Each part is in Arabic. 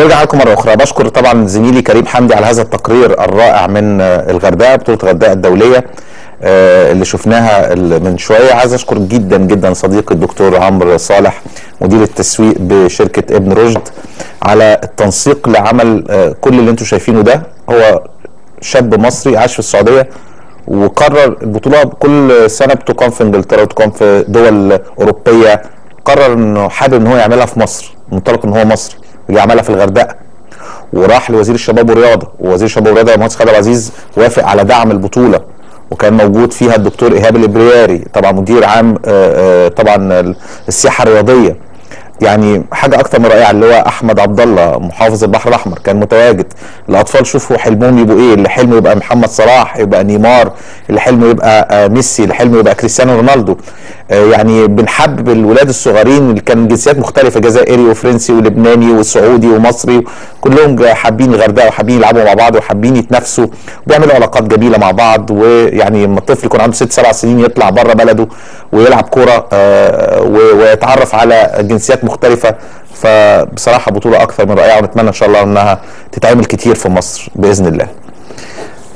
ونرجع لكم مره اخرى. بشكر طبعا زميلي كريم حمدي على هذا التقرير الرائع من الغردقه، بطوله الغردقه الدوليه اللي شفناها من شويه. عايز اشكر جدا جدا صديقي الدكتور عمرو صالح مدير التسويق بشركه ابن رشد على التنسيق لعمل كل اللي انتم شايفينه ده. هو شاب مصري عاش في السعوديه وقرر البطوله كل سنه بتقام في انجلترا وتقام في دول اوروبيه، قرر انه حابب ان هو يعملها في مصر، منطلق ان هو مصري ويعملها في الغردقه، وراح لوزير الشباب والرياضه، ووزير الشباب والرياضه المهندس خالد عزيز وافق على دعم البطوله، وكان موجود فيها الدكتور ايهاب الابرياري طبعا مدير عام طبعا السياحه الرياضيه. يعني حاجه اكتر من رائعه، اللي هو احمد عبد الله محافظ البحر الاحمر كان متواجد. الاطفال شوفوا حلمهم يبقوا ايه، اللي حلمه يبقى محمد صلاح، يبقى نيمار، اللي حلمه يبقى ميسي، اللي حلمه يبقى كريستيانو رونالدو. يعني بنحبب الولاد الصغيرين اللي كان جنسيات مختلفه، جزائري وفرنسي ولبناني وسعودي ومصري، كلهم حابين الغردقه وحابين يلعبوا مع بعض وحابين يتنافسوا وبيعملوا علاقات جميله مع بعض. ويعني لما الطفل يكون عنده 6 7 سنين يطلع بره بلده ويلعب كوره ويتعرف على جنسيات مختلفة، فبصراحة بطولة أكثر من رائعة، ونتمنى إن شاء الله أنها تتعمل كتير في مصر بإذن الله.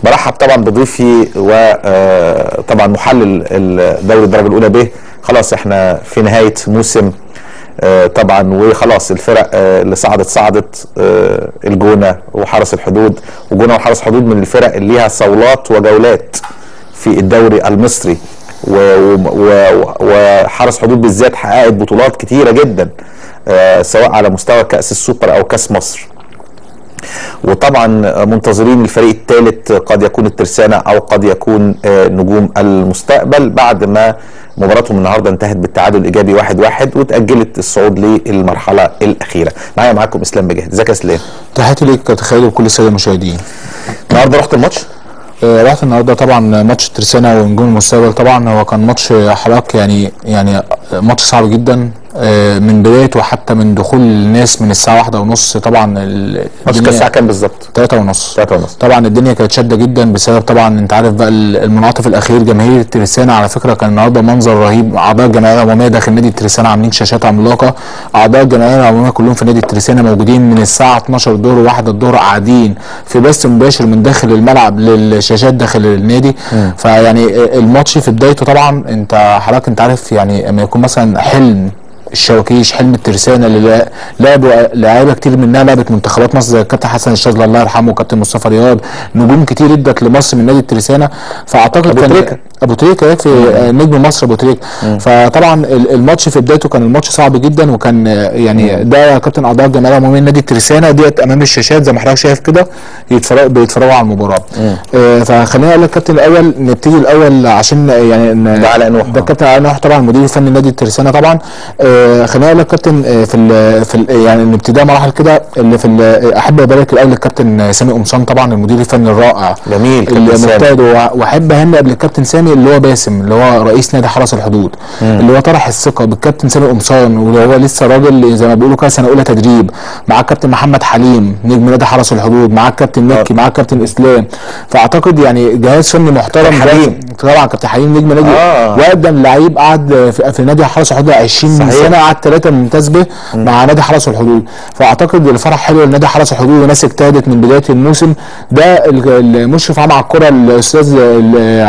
برحب طبعا بضيفي وطبعا محلل الدوري الدرجة الأولى به. خلاص احنا في نهاية موسم طبعا، وخلاص الفرق اللي صعدت الجونة وحرس الحدود، والجونة وحرس الحدود من الفرق اللي ليها صولات وجولات في الدوري المصري، وحرس حدود بالذات حققت بطولات كتيره جدا سواء على مستوى كاس السوبر او كاس مصر. وطبعا منتظرين الفريق الثالث، قد يكون الترسانه او قد يكون نجوم المستقبل، بعد ما مباراتهم النهارده انتهت بالتعادل الايجابي 1-1 وتاجلت الصعود للمرحله الاخيره. معاكم اسلام بجاهد. ازيك يا اسلام؟ تحياتي ليك كتخيل وكل الساده المشاهدين. النهارده رحت الماتش؟ رحت النهارده طبعا ماتش الترسانه ونجوم المستقبل. طبعا هو كان ماتش حراك، يعني ماتش صعب جدا من بدايته، وحتى من دخول الناس من الساعه 1:30. طبعا ماتش كان الساعه كام بالظبط؟ 3:30. 3:30 طبعا الدنيا كانت شاده جدا بسبب طبعا انت عارف بقى المنعطف الاخير. جماهير الترسانه على فكره كان النهارده منظر رهيب، اعضاء الجمعيه العموميه داخل نادي الترسانه عاملين شاشات عملاقه، اعضاء الجمعيه العموميه كلهم في نادي الترسانه موجودين من الساعه 12 و1 قاعدين في بث مباشر من داخل الملعب للشاشات داخل النادي. فيعني الماتش في بدايته طبعا انت حضرتك انت عارف، يعني اما يكون مثلا حلم الشواكيش، حلم الترسانه اللي لعبوا لعيبه كتير منها لعبت منتخبات مصر زي الكابتن حسن الشاذلي الله يرحمه وكابتن مصطفى رياض، نجوم كتير ادت لمصر من نادي الترسانه. فاعتقد كان ابو تريكه في نجم مصر ابو تريكه. فطبعا الماتش في بدايته كان الماتش صعب جدا، وكان يعني ده يا كابتن اعضاء الجمعيه العموميه نادي الترسانه ديت امام الشاشات زي ما حضرتك شايف كده بيتفرجوا على المباراه. فخليني اقول لك كابتن الاول، نبتدي الاول عشان يعني ده علاء نوح، ده كابتن علاء نوح طبعا المدير الفني لنادي الترسانه. طبعا خليني اقول لك كابتن يعني نبتدي مراحل كده اللي احب ابارك الاول للكابتن سامي قمصان طبعا المدير الفني الرائع جميل المجتهد، واحب اهني قبل الكابتن سامي اللي هو باسم اللي هو رئيس نادي حرس الحدود، اللي هو طرح الثقه بالكابتن سامي قمصان، وهو لسه راجل زي ما بيقولوا كده سنه اولى تدريب، مع الكابتن محمد حليم نجم نادي حرس الحدود، مع الكابتن مكي، مع الكابتن اسلام. فاعتقد يعني جهاز فني محترم. حليم طبعا كابتن حليم نجم نادي واقدم لعيب قعد في نادي حرس الحدود 20 سنه، قعد 3 ممتاز به مع نادي حرس الحدود. فاعتقد الفرح حلو لنادي حرس الحدود وناس اجتهدت من بدايه الموسم. ده المشرف على الكره الاستاذ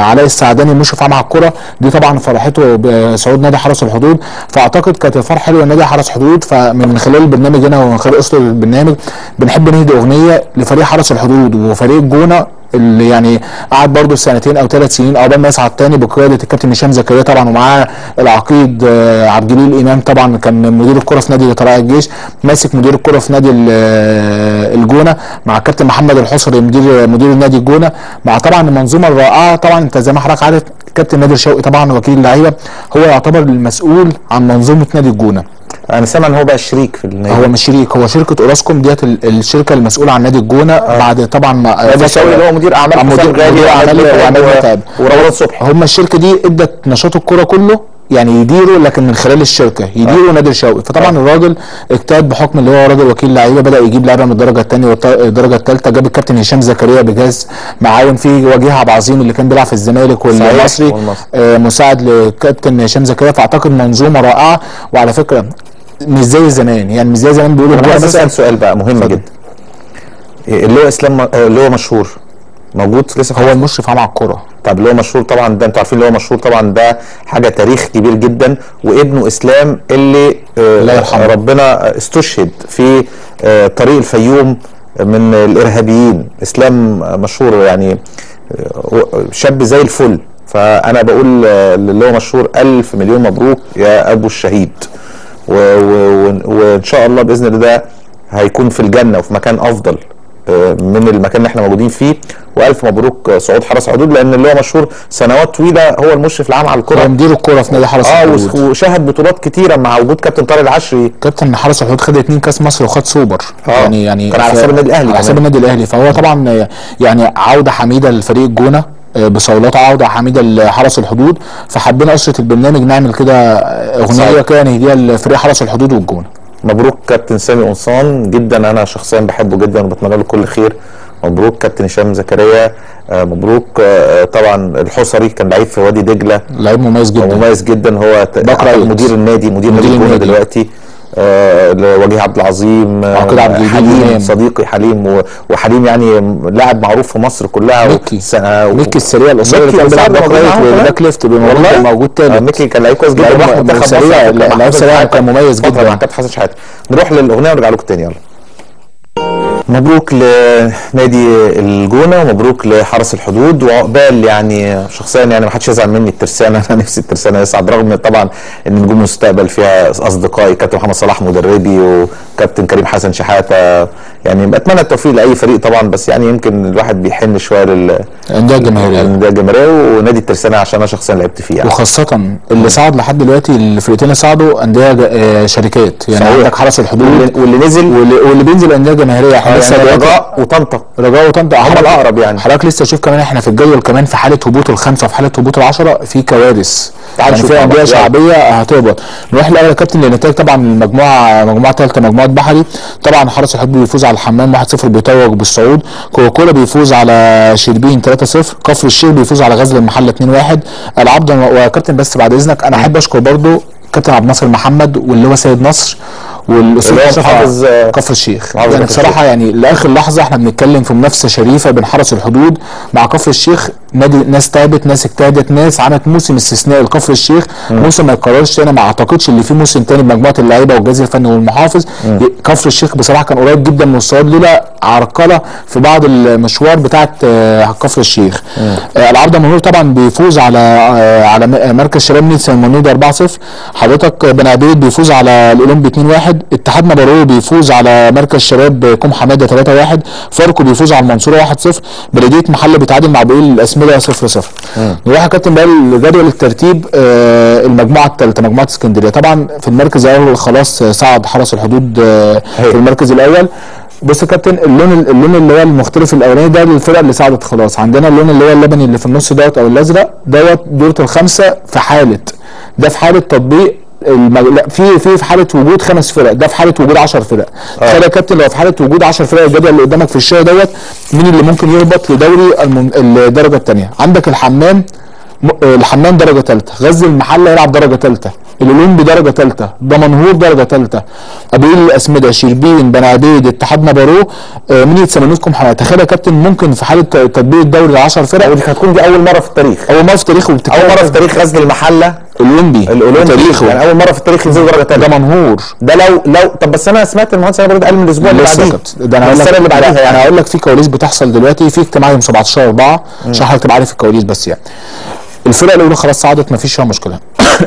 علاء السعداني المشرف على الكره، دي طبعا فرحته بصعود نادي حرس الحدود. فاعتقد كانت الفرح حلو لنادي حرس الحدود. فمن خلال البرنامج هنا ومن خلال اسره البرنامج بنحب نهدي اغنيه لفريق حرس الحدود وفريق الجونه اللي يعني قعد برضه 2 أو 3 سنين عقبال ما يصعد تاني بقياده الكابتن هشام زكريا طبعا، ومعاه العقيد عبد الجليل امام طبعا كان مدير الكره في نادي طلائع الجيش، ماسك مدير الكره في نادي الجونه، مع الكابتن محمد الحصري مدير نادي الجونه، مع طبعا المنظومه الرائعه. طبعا انت زي ما حضرتك عارف الكابتن نادر شوقي طبعا وكيل اللعيبه هو يعتبر المسؤول عن منظومه نادي الجونه. انا سامع ان هو بقى شريك في النادي. هو مش شريك، هو شركه اوراسكوم ديت الشركه المسؤوله عن نادي الجونه. بعد طبعا نادر شوقي اللي هو مدير اعمال مدير اعمال متعب ورواد صبحي، هم الشركه دي ادت نشاط الكوره كله يعني يديروا، لكن من خلال الشركه يديروا نادر شوقي. فطبعا الراجل اجتهد بحكم اللي هو راجل وكيل لعيبه، بدا يجيب لعيبه من الدرجه الثانيه والدرجه الثالثه، جاب الكابتن هشام زكريا بجهاز معاون فيه وجيه عبد العظيم اللي كان بيلعب في الزمالك والمصري مساعد للكابتن هشام زكريا. فاعتقد منظومه رائعه. وعلى فكره مش زي زمان، يعني مش زي زمان بيقولوا. انا عايز اسال سؤال بقى مهم جدا، اللي هو اسلام اللي هو مشهور موجود لسه، هو المشرف على الكوره. طب اللي هو مشهور طبعا ده انتوا عارفين اللي هو مشهور طبعا، ده حاجه تاريخ كبير جدا، وابنه اسلام اللي ربنا استشهد في طريق الفيوم من الارهابيين. اسلام مشهور يعني شاب زي الفل، فانا بقول اللي هو مشهور الف مليون مبروك يا ابو الشهيد، وان شاء الله باذن الله ده هيكون في الجنه وفي مكان افضل من المكان اللي احنا موجودين فيه. والف مبروك صعود حرس حدود، لان اللي هو مشهور سنوات طويله هو المشرف العام على الكره، مدير الكره في نادي حرس الحدود، وشهد بطولات كتيره مع وجود كابتن طارق العشري. كابتن حرس الحدود خد 2 كاس مصر وخد سوبر، يعني كان على حساب النادي الاهلي، على حساب النادي الاهلي. فهو طبعا يعني عوده حميده لفريق الجونه بصولات، عوده حميده لحرس الحدود. فحبينا قصه البرنامج نعمل كده اغنيه كده نهديها لفريق حرس الحدود والجونه. مبروك كابتن سامي قمصان جدا، انا شخصيا بحبه جدا وبتمنى له كل خير. مبروك كابتن هشام زكريا، مبروك طبعا الحصري، كان لعيب في وادي دجله، لعيب مميز جدا مميز جدا. هو مدير النادي، مدير الجونه دلوقتي. وجيه عبد العظيم، حليم صديقي، حليم وحليم يعني لاعب معروف في مصر كلها. ميكي السريع القصير اللي كان بيلعب باك وباك ليفت موجود تاني. ميكي كان لعيب كويس جدا، لعيب سريع، لعيب سريع كان مميز جدا مع كابتن حسن شحاته. نروح للاغنيه ونرجع لكم تاني. يلا مبروك لنادي الجونه ومبروك لحرس الحدود، وعقبال يعني شخصيا يعني ما حدش يزعل مني الترسانه، انا نفسي الترسانه يصعد، رغم طبعا ان نجوم المستقبل فيها اصدقائي كابتن محمد صلاح مدربي وكابتن كريم حسن شحاته، يعني بتمنى التوفيق لاي فريق طبعا، بس يعني يمكن الواحد بيحن شويه للانديه الجماهيريه، الانديه الجماهيريه ونادي الترسانه عشان انا شخصيا لعبت فيه يعني. وخاصه اللي صعد لحد دلوقتي الفرقتين اللي صعدوا انديه شركات، يعني عندك حرس الحدود واللي نزل واللي بينزل انديه جماهيريه، احنا لسه يعني رجاء وطنطا هم الاقرب يعني. حضرتك لسه شوف كمان احنا في الجدول كمان في حاله هبوط الخمسه وفي حاله هبوط ال10 في كوارث، يعني في انديه شعبيه هتهبط. نروح الاول يا كابتن للنتائج طبعا، المجموعه الثالثه مجموعه بحري. طبعا حرس الحدود بيفوز على الحمام 1-0 بيتوج بالصعود، كوكولا بيفوز على شربين 3-0، كفر الشيخ بيفوز على غزل المحله 2-1. العبد وكابتن بس بعد اذنك انا احب اشكر برضو كابتن عبد الناصر محمد واللي هو سيد نصر والاستاذ حافظ كفر الشيخ، يعني بصراحه يعني لاخر لحظه احنا بنتكلم في منافسه شريفه بين حرس الحدود مع كفر الشيخ. نادي ناس تعبت، ناس اجتهدت، ناس عملت موسم استثنائي لكفر الشيخ، موسم ما يتكررش تاني، ما اعتقدش اللي فيه موسم تاني بمجموعه اللعيبه والجهاز الفني والمحافظ. كفر الشيخ بصراحه كان قريب جدا من الصعود، لولا عرقله في بعض المشوار بتاعه كفر الشيخ. العبد المنور طبعا بيفوز على مركز شربين السلمونيد 4-0. حضرتك بن عبيد بيفوز على الاولمبي 2-1. اتحاد مبارو بيفوز على مركز شباب كوم حماده 3-1. فاركو بيفوز على المنصوره 1-0. بلديه محله بيتعادل مع بقيل الاسمده 0-0. نروح يا كابتن بقى لجدول الترتيب. المجموعه الثالثه مجموعه اسكندريه، طبعا في المركز الاول خلاص صعد حرس الحدود في المركز الاول. بص يا كابتن، اللون اللي هو المختلف الاولاني ده للفرق اللي صعدت خلاص. عندنا اللون اللي هو اللبني اللي في النص دوت او الازرق دوت دورة الخمسه في حاله، ده في حاله تطبيق في حاله وجود 5 فرق، ده في حاله وجود 10 فرق. تخيل يا كابتن لو في حاله وجود 10 فرق الجدول اللي قدامك في الشاشه دوت، مين اللي ممكن يهبط لدوري الدرجه الثانيه؟ عندك الحمام درجه ثالثه، غزل المحله يلعب درجه ثالثه، الاولمبي درجه ثالثه، دمنهور درجه ثالثه، ابويل الاسمده، شربين، بني عديد، اتحاد نابارو، منية سمنوتكم حماية. تخيل يا كابتن ممكن في حاله تطبيق الدوري ال 10 فرق، ودي هتكون دي اول مره في التاريخ، اول مره في تاريخ غزل المحله الاولمبي تاريخه، يعني اول مره في التاريخ ينزل درجه ثانيه. دمنهور ده لو طب بس انا سمعت المهندس انا برضه قال من الاسبوع اللي بعديه، ده انا السنه اللي بعديها، يعني هقول لك في كواليس بتحصل دلوقتي في اجتماع يوم 17/4 عشان حضرتك تبقى عارف الكواليس. بس يعني الفرق الاولى خلاص صعدت ما فيش فيها مشكله.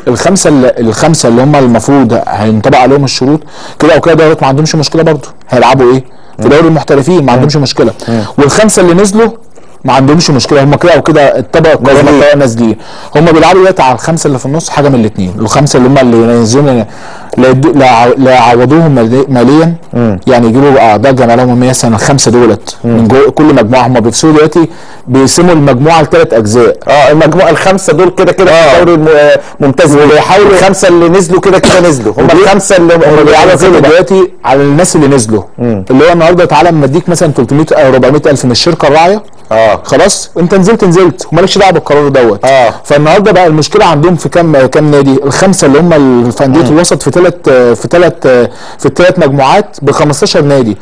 الخمسه اللي هم المفروض هينطبق عليهم الشروط كده او كده دوت ما عندهمش مشكله برضه، هيلعبوا ايه؟ في دوري المحترفين ما عندهمش مشكله. والخمسه اللي نزلوا ما عندهمش مشكله، هم كده او كده اتبقوا القوانين نازلين، هم بيلعبوا دلوقتي على الخمسه اللي في النص حاجه من الاثنين، الخمسه اللي هم اللي ينزلوا لا يعوضوهم ماليا، يعني يجيبوا اعضاء جمالهم مثلا الخمسه دولت من جوه كل مجموعه. هم بيفصلوا دلوقتي بيقسموا المجموعه ل3 اجزاء، المجموعه ال5 دول كده كده في الدوري الممتاز، وبيحاولوا ال5 اللي نزلوا كده كده نزلوا، هم ال5 اللي هم بيلعبوا دلوقتي على الناس اللي نزلوا، اللي هو النهارده تعالى اما اديك مثلا 300 او 400,000 من الشركه الراعيه، خلاص انت نزلت ومالكش دعوه بالقرار دوت. فالنهارده بقى المشكله عندهم في كام نادي؟ ال5 اللي هم في انديه الوسط في في ثلاث مجموعات ب 15 نادي.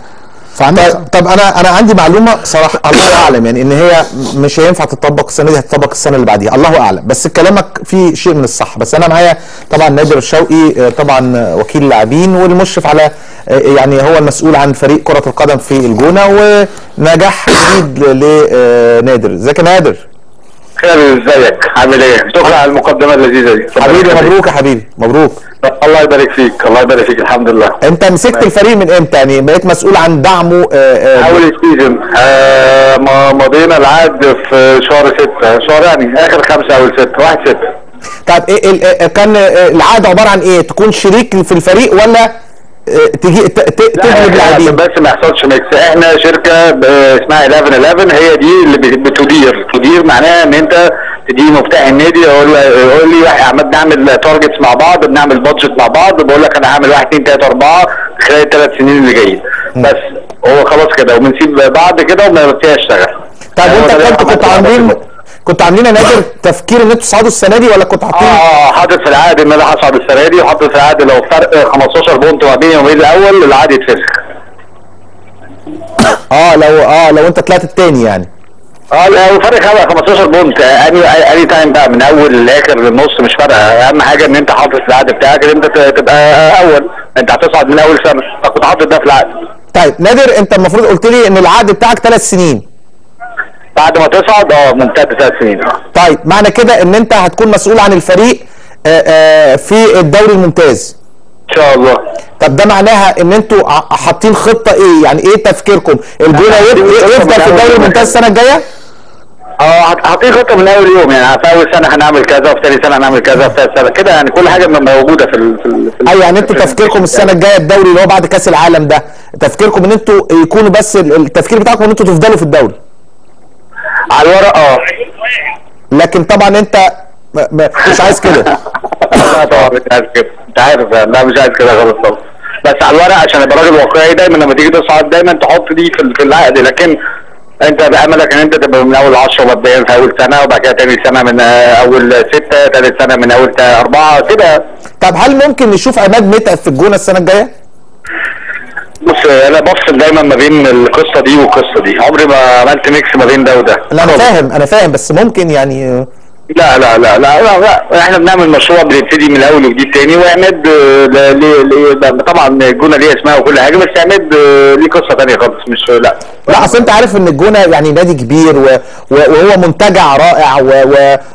طب انا عندي معلومه صراحه الله اعلم يعني ان هي مش هينفع تطبق السنه دي، هتطبق السنه اللي بعديها الله اعلم، بس كلامك فيه شيء من الصح. بس انا معايا طبعا نادر شوقي طبعا وكيل اللاعبين والمشرف على يعني هو المسؤول عن فريق كره القدم في الجونه، ونجاح جديد لنادر. ازيك يا نادر؟ خير، ازيك؟ عامل ايه؟ شكرا على المقدمه اللذيذه دي حبيبي. مبروك يا حبيبي، مبروك. الله يبارك فيك، الله يبارك فيك. الحمد لله. انت مسكت الفريق من امتى؟ يعني بقيت مسؤول عن دعمه؟ اول سيزون مضينا العقد في شهر 6، شهر يعني اخر 5 اول 6، 1/6. طب ايه كان العقد عباره عن ايه؟ تكون شريك في الفريق ولا تجي تجلب لاعبين؟ بس ما يحصلش ميكس. احنا شركه اسمها 11 هي دي اللي بتدير معناها ان انت تديني مفتاح النادي، اقول لي يا عماد نعمل تارجتس مع بعض، بنعمل بادجت مع بعض، بقول لك انا هعمل 1 2 3 4 خلال ال3 سنين اللي جايين، بس هو خلاص كده وبنسيب بعض كده وما بنسيبش اشتغل. طب انت كنت عاملين يا نادر تفكير ان انتوا تصعدوا السنه دي ولا كنت حاطين؟ حاطط في العقد ان انا هصعد السنه دي، وحاطط في العقد لو فرق 15 بونت ما بيني وما بين الاول العقد يتفسخ. لو انت طلعت الثاني يعني لو فرق 15 بونت اني تايم بقى من اول لاخر للنص مش فارقه، اهم حاجه ان انت حاطط في العقد بتاعك ان انت تبقى اول، انت هتصعد من اول سنه، فكنت حاطط ده في العقد. طيب نادر انت المفروض قلت لي ان العقد بتاعك 3 سنين بعد ما تصعد ممتاز 3 سنين. طيب معنى كده ان انت هتكون مسؤول عن الفريق في الدوري الممتاز ان شاء الله. طب ده معناها ان انتوا حاطين خطه ايه؟ يعني ايه تفكيركم؟ الجونه يفضل في الدوري الممتاز السنه الجايه؟ حاطين خطه من اول يوم، يعني في اول سنه هنعمل كذا، وفي ثاني سنه هنعمل كذا، وفي ثالث سنه كده، يعني كل حاجه موجوده في ايوه. يعني انتوا تفكيركم السنه الجايه الدوري اللي هو بعد كاس العالم ده، تفكيركم ان انتوا يكونوا بس التفكير بتاعكم ان انتوا تفضلوا في الدوري على الورق لكن طبعا انت مش عايز كده. لا طبعا مش عايز كده، انت عارف يعني. لا مش عايز كده خالص طبعا، بس على الورق عشان ابقى راجل واقعي دايما لما تيجي تصعد دايما تحط دي في العقد، لكن انت باملك ان انت تبقى من اول 10 مبدئيا في اول سنه، وبعد كده ثاني سنه من اول 6، ثالث سنه من اول 4 كده. طب هل ممكن نشوف عماد متعب في الجونه السنه الجايه؟ بص انا بفصل دايما ما بين القصه دي والقصه دي، عمري ما عملت ميكس ما بين ده وده. لا انا فاهم، انا فاهم، بس ممكن يعني لا لا لا لا لا, لا. احنا بنعمل مشروع بنبتدي من الاول وجديد تاني، وعماد طبعا الجونه ليها اسمها وكل حاجه، بس عماد ليه قصه تانيه خالص. مش لا اصل انت عارف ان الجونه يعني نادي كبير وهو منتجع رائع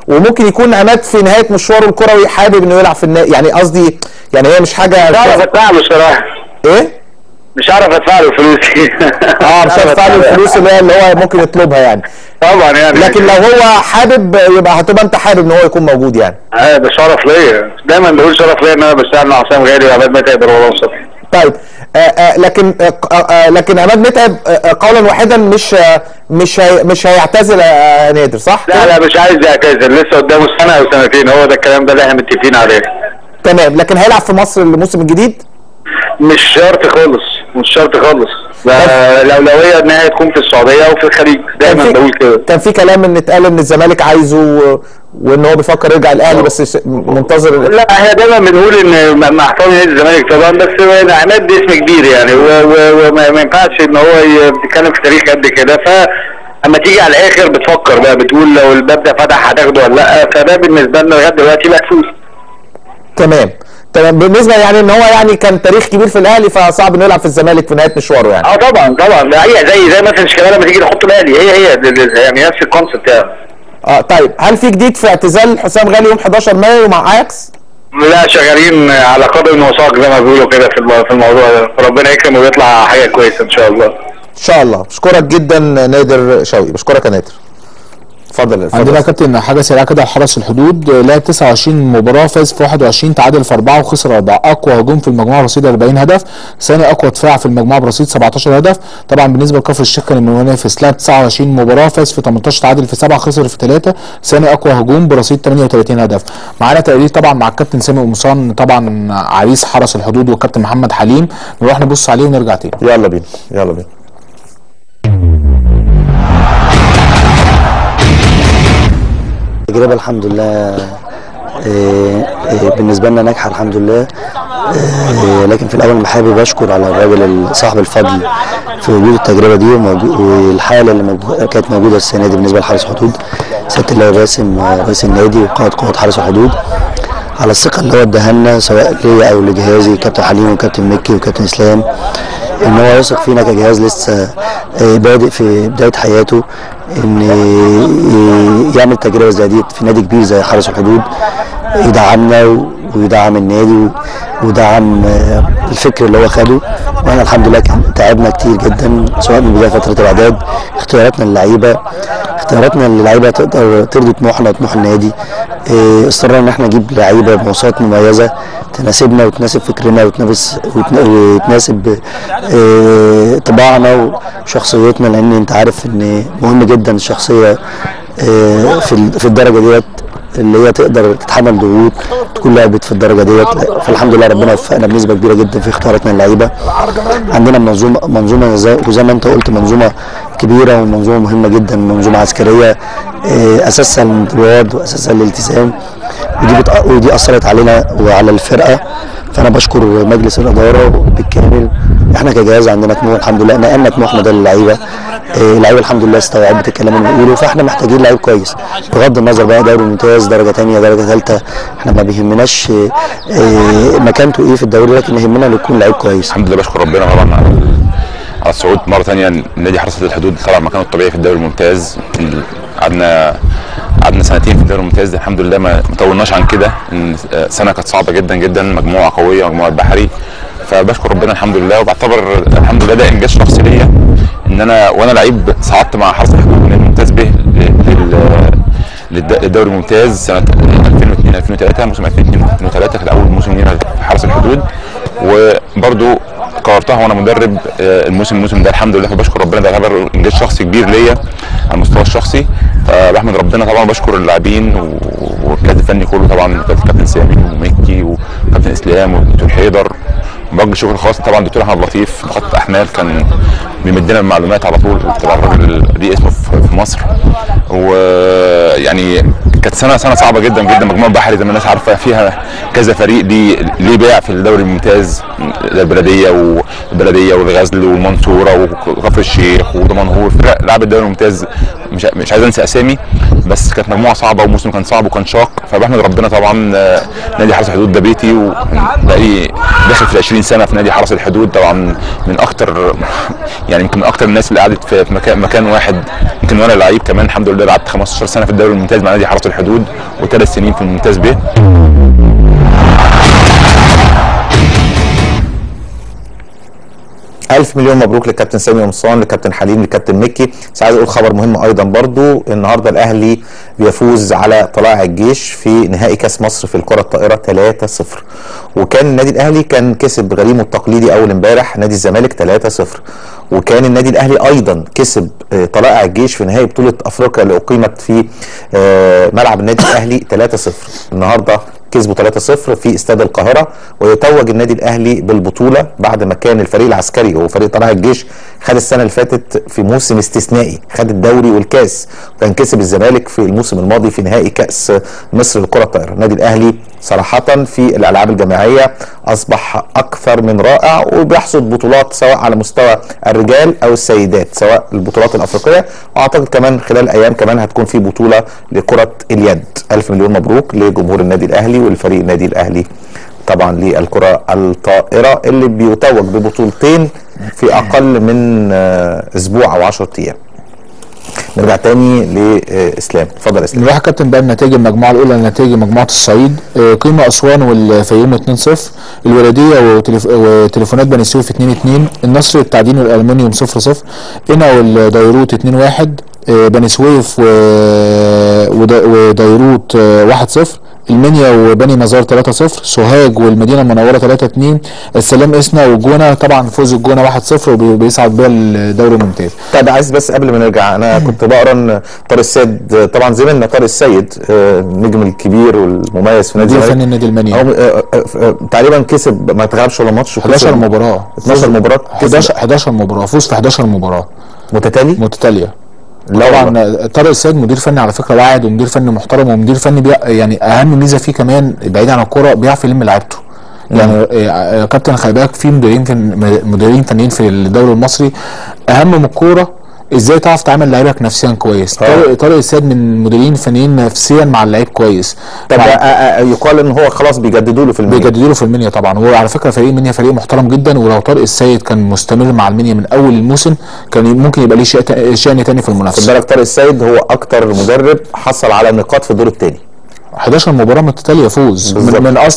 وممكن يكون عماد في نهايه مشواره الكروي حابب انه يلعب في يعني قصدي يعني هي مش حاجه ايه؟ مش عارف ادفع له فلوسي. مش عارف ادفع له الفلوس اللي هو ممكن يطلبها يعني. طبعا يعني. لكن لو هو حابب يبقى هتبقى انت حابب ان هو يكون موجود يعني. ده شرف ليا، دايما بقول شرف ليا ان انا بشتغل مع حسام غالي وعماد متعب ورمضان صبحي. طيب لكن عماد متعب قولا واحدا مش هيعتزل يا نادر صح؟ لا لا مش عايز يعتزل، لسه قدامه سنه او سنتين، هو ده الكلام ده اللي احنا متفقين عليه. تمام، لكن هيلعب في مصر الموسم الجديد؟ مش شرط خالص، مش شرط خالص. الاولويه انها تكون في السعوديه وفي الخليج، دايما بقول كده. كان في كلام ان اتقال ان الزمالك عايزه وان هو بيفكر يرجع الاهلي، بس منتظر. لا احنا دايما بنقول ان مع احترامي نادي الزمالك طبعا، بس عماد دي اسم كبير يعني، وما ينفعش ان هو بيتكلم في تاريخ قد كده، فاما تيجي على الاخر بتفكر بقى، بتقول لو الباب ده فتح هتاخده ولا لا، فده بالنسبه لنا لغايه دلوقتي مقفول. تمام. بالنسبه يعني ان هو يعني كان تاريخ كبير في الاهلي، فصعب انه يلعب في الزمالك في نهايه مشواره يعني. طبعا ده هي زي مثلا شيكابالا لما تيجي تحط الاهلي، هي يعني نفس الكونسيبت يعني. طيب هل في جديد في اعتزال حسام غالي يوم 11 مايو مع اياكس؟ لا شغالين على قدم وساق زي ما بيقولوا كده في الموضوع ده، ربنا يكرم ويطلع حاجه كويسه ان شاء الله. ان شاء الله. بشكرك جدا نادر شوقي، بشكرك يا نادر. اتفضل. عندنا يا كابتن حاجه سريعه كده. حرس الحدود لعب 29 مباراه، فاز في 21، تعادل في 4، وخسر 4. اقوى هجوم في المجموعه برصيد 40 هدف، ثاني اقوى دفاع في المجموعه برصيد 17 هدف. طبعا بالنسبه لكفر الشيخ كان المنافس، لعب 29 مباراه، فاز في 18، تعادل في 7، خسر في 3، ثاني اقوى هجوم برصيد 38 هدف. معانا تقرير طبعا مع الكابتن سامي قمصان، طبعا عريس حرس الحدود، والكابتن محمد حليم. نروح نبص عليه ونرجع تاني. يلا بينا. التجربه الحمد لله بالنسبه لنا ناجحه الحمد لله، لكن في الاول حابب اشكر على الراجل صاحب الفضل في وجود التجربه دي والحاله اللي كانت موجوده السنه دي بالنسبه لحرس الحدود، سياده اللواء باسم رئيس النادي وقائد قوه حرس الحدود على الثقه اللي هو اداها لنا سواء ليا او لجهازي كابتن حليم وكابتن مكي وكابتن اسلام، ان هو يثق فينا كجهاز لسه بادئ في بدايه حياته ان يعمل تجربه زي دي في نادي كبير زي حرس الحدود، يدعمنا ويدعم النادي ودعم الفكر اللي هو خده. واحنا الحمد لله تعبنا كتير جدا سواء من بدايه فتره الاعداد، اختياراتنا للعيبه، اختياراتنا للعيبه تقدر ترضي طموحنا وطموح النادي، اصرارنا ان احنا نجيب لعيبه بمواصفات مميزه تناسبنا وتناسب فكرنا وتناسب طباعنا وشخصيتنا، لان انت عارف ان مهم جدا الشخصيه في الدرجه ديت اللي هي تقدر تتحمل ضغوط تكون لعبت في الدرجه ديت. فالحمد لله ربنا وفقنا بنسبه كبيره جدا في اختياراتنا للعيبه. عندنا منظومه وزي ما انت قلت منظومه كبيره ومنظومه مهمه جدا، منظومه عسكريه اساسها الانضباط واساسها الالتزام، ودي اثرت علينا وعلى الفرقه. فانا بشكر مجلس الاداره بالكامل. احنا كجهاز عندنا طموح الحمد لله، نقلنا طموحنا ده للعيبه، اللعيبه الحمد لله استوعبت الكلام اللي بنقوله. فاحنا محتاجين لعيب كويس بغض النظر بقى دوري ممتاز درجه ثانيه درجه ثالثه، احنا ما بيهمناش مكانته ايه في الدوري، لكن يهمنا انه يكون لعيب كويس. الحمد لله بشكر ربنا طبعا على الصعود مره ثانيه نادي حرس الحدود طلع مكانه الطبيعي في الدوري الممتاز. قعدنا سنتين في الدوري الممتاز الحمد لله، ما طولناش عن كده. السنه كانت صعبه جدا جدا، مجموعه قويه مجموعه بحري، فبشكر ربنا الحمد لله. وبعتبر الحمد لله ده انجاز شخصي ليا ان انا وانا لعيب صعدت مع حرس الحدود من الممتاز به للدوري الممتاز سنه 2002 2003 موسم 2002 2003 كان اول موسم لينا في حرس الحدود، وبرده قررتها وانا مدرب الموسم ده الحمد لله. فبشكر ربنا ده يعتبر انجاز شخصي كبير ليا على المستوى الشخصي، فبحمد ربنا طبعا. بشكر اللاعبين والجهاز الفني كله طبعا، كابتن سامي ومكي وكابتن اسلام ودكتور حيدر، بوجه شكر خاص طبعا دكتور احمد لطيف خط احمال كان بيمدنا المعلومات على طول، طبعا الراجل ليه اسمه في مصر. ويعني كانت سنه صعبه جدا جدا، مجموعه بحري زي ما الناس عارفه فيها كذا فريق، دي ليه باع في الدوري الممتاز، البلديه والغزل والمنصوره وكفر الشيخ ودمنهور، فرق لعب الدوري الممتاز مش عايز انسى اسامي، بس كانت مجموعه صعبه وموسم كان صعب وكان شاق. فبحمد ربنا طبعا نادي حرس الحدود ده بيتي، وبقالي داخل في 20 سنه في نادي حرس الحدود طبعا. من اكتر يعني يمكن من اكتر الناس اللي قعدت في مكان واحد، يمكن وانا لعيب كمان الحمد لله قعدت 15 سنه في الدوري الممتاز مع نادي حرس الحدود وثلاث سنين في الممتاز به. ألف مليون مبروك للكابتن سامي قمصان، للكابتن حليم، للكابتن مكي. بس عايز اقول خبر مهم ايضا برضو، النهارده الاهلي بيفوز على طلائع الجيش في نهائي كاس مصر في الكره الطائره 3-0، وكان النادي الاهلي كان كسب غريمه التقليدي اول امبارح نادي الزمالك 3-0، وكان النادي الاهلي ايضا كسب طلائع الجيش في نهائي بطوله افريقيا اللي اقيمت في ملعب النادي الاهلي 3-0، النهارده كسبوا 3-0 في استاد القاهره، ويتوج النادي الاهلي بالبطوله بعد ما كان الفريق العسكري هو فريق طلائع الجيش خد السنه اللي فاتت في موسم استثنائي، خد الدوري والكاس، وكان كسب الزمالك في الموسم الماضي في نهائي كاس مصر للكره الطائره. النادي الاهلي صراحه في الالعاب الجماعيه اصبح اكثر من رائع، وبيحصد بطولات سواء على مستوى الرجال او السيدات، سواء البطولات الافريقيه، واعتقد كمان خلال ايام كمان هتكون في بطوله لكره اليد. الف مليون مبروك لجمهور النادي الاهلي والفريق النادي الاهلي طبعا للكره الطائره اللي بيتوج ببطولتين في اقل من اسبوع او 10 ايام. نرجع تاني لاسلام، اتفضل اسلام. نروح يا كابتن بقى النتائج. المجموعه الاولى نتائج مجموعه الصعيد، قيمه اسوان والفيوم 2-0، الولديه وتليفونات بني سويف 2-2، النصر والتعدين والالمونيوم 0-0، قنا والديروت 2-1، بني سويف وديروت 1-0، المنيا وبني مزار 3-0، سوهاج والمدينه المنوره 3-2، السلام اسنا والجونه طبعا فوز الجونه 1-0 وبيصعد بيها الدوري الممتاز. طب عايز بس قبل ما نرجع انا كنت بقرا ان طارق السيد طبعا زميلنا طارق السيد النجم الكبير والمميز في نادي الزمالك النادي المنيا تقريبا كسب ما اتغابش ولا ماتش، 11 مباراه 12 مباراه 11 مباراه، فوز في 11 مباراه متتاليه. طبعا طارق السيد مدير فني على فكره واعد ومدير فني محترم ومدير فني يعني اهم ميزه فيه كمان بعيد عن الكوره بيعرف يلم لعيبته، لان يا كابتن خلي بالك في مديرين تانيين في الدوري المصري اهم من الكوره، ازاي تعرف تعمل لعيبك نفسيا كويس. طارق السيد من المديرين الفنيين نفسيا مع اللعيب كويس. طب يقال ان هو خلاص بيجددوا له في المنيا. بيجددوا له في المنيا طبعا، وهو على فكره فريق المنيا فريق محترم جدا، ولو طارق السيد كان مستمر مع المنيا من اول الموسم كان ممكن يبقى ليه شأن تاني في المنافسه. خد بالك طارق السيد هو اكتر مدرب حصل على نقاط في الدور الثاني، 11 مباراه متتاليه فوز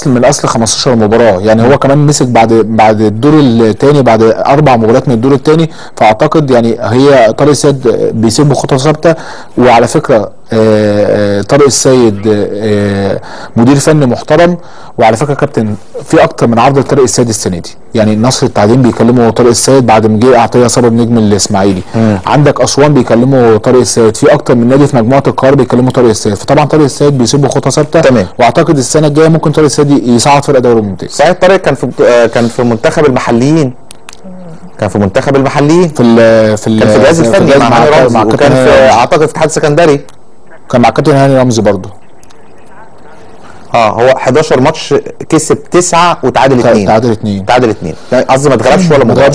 من اصل 15 مباراه، يعني هو كمان مسك بعد الدور الثاني، بعد 4 مباريات من الدور الثاني. فاعتقد يعني هي طارق السيد بيسيب خطه ثابته، وعلى فكره طارق السيد مدير فني محترم. وعلى فكره كابتن في اكتر من عرض لطارق السيد السنه دي، يعني نصر التعليم بيكلموا طارق السيد بعد ما جه اعطيه صبر نجم الاسماعيلي، عندك اسوان بيكلموا طارق السيد، في اكتر من نادي في مجموعه القرار بيكلموا طارق السيد. فطبعا طارق السيد بيسيب خطه ثابته، واعتقد السنه الجايه ممكن طارق السيد يصعد فرقه دوري ممتاز. صحيح طارق كان في منتخب المحليين، كان في الجهاز الفني مع رمزي، وكان في اعتقد في اتحاد سكندري كان مع كابتن هاني رمزي برضه. هو 11 ماتش كسب 9 وتعادل 2. تعادل 2 قصدي ما اتغلبش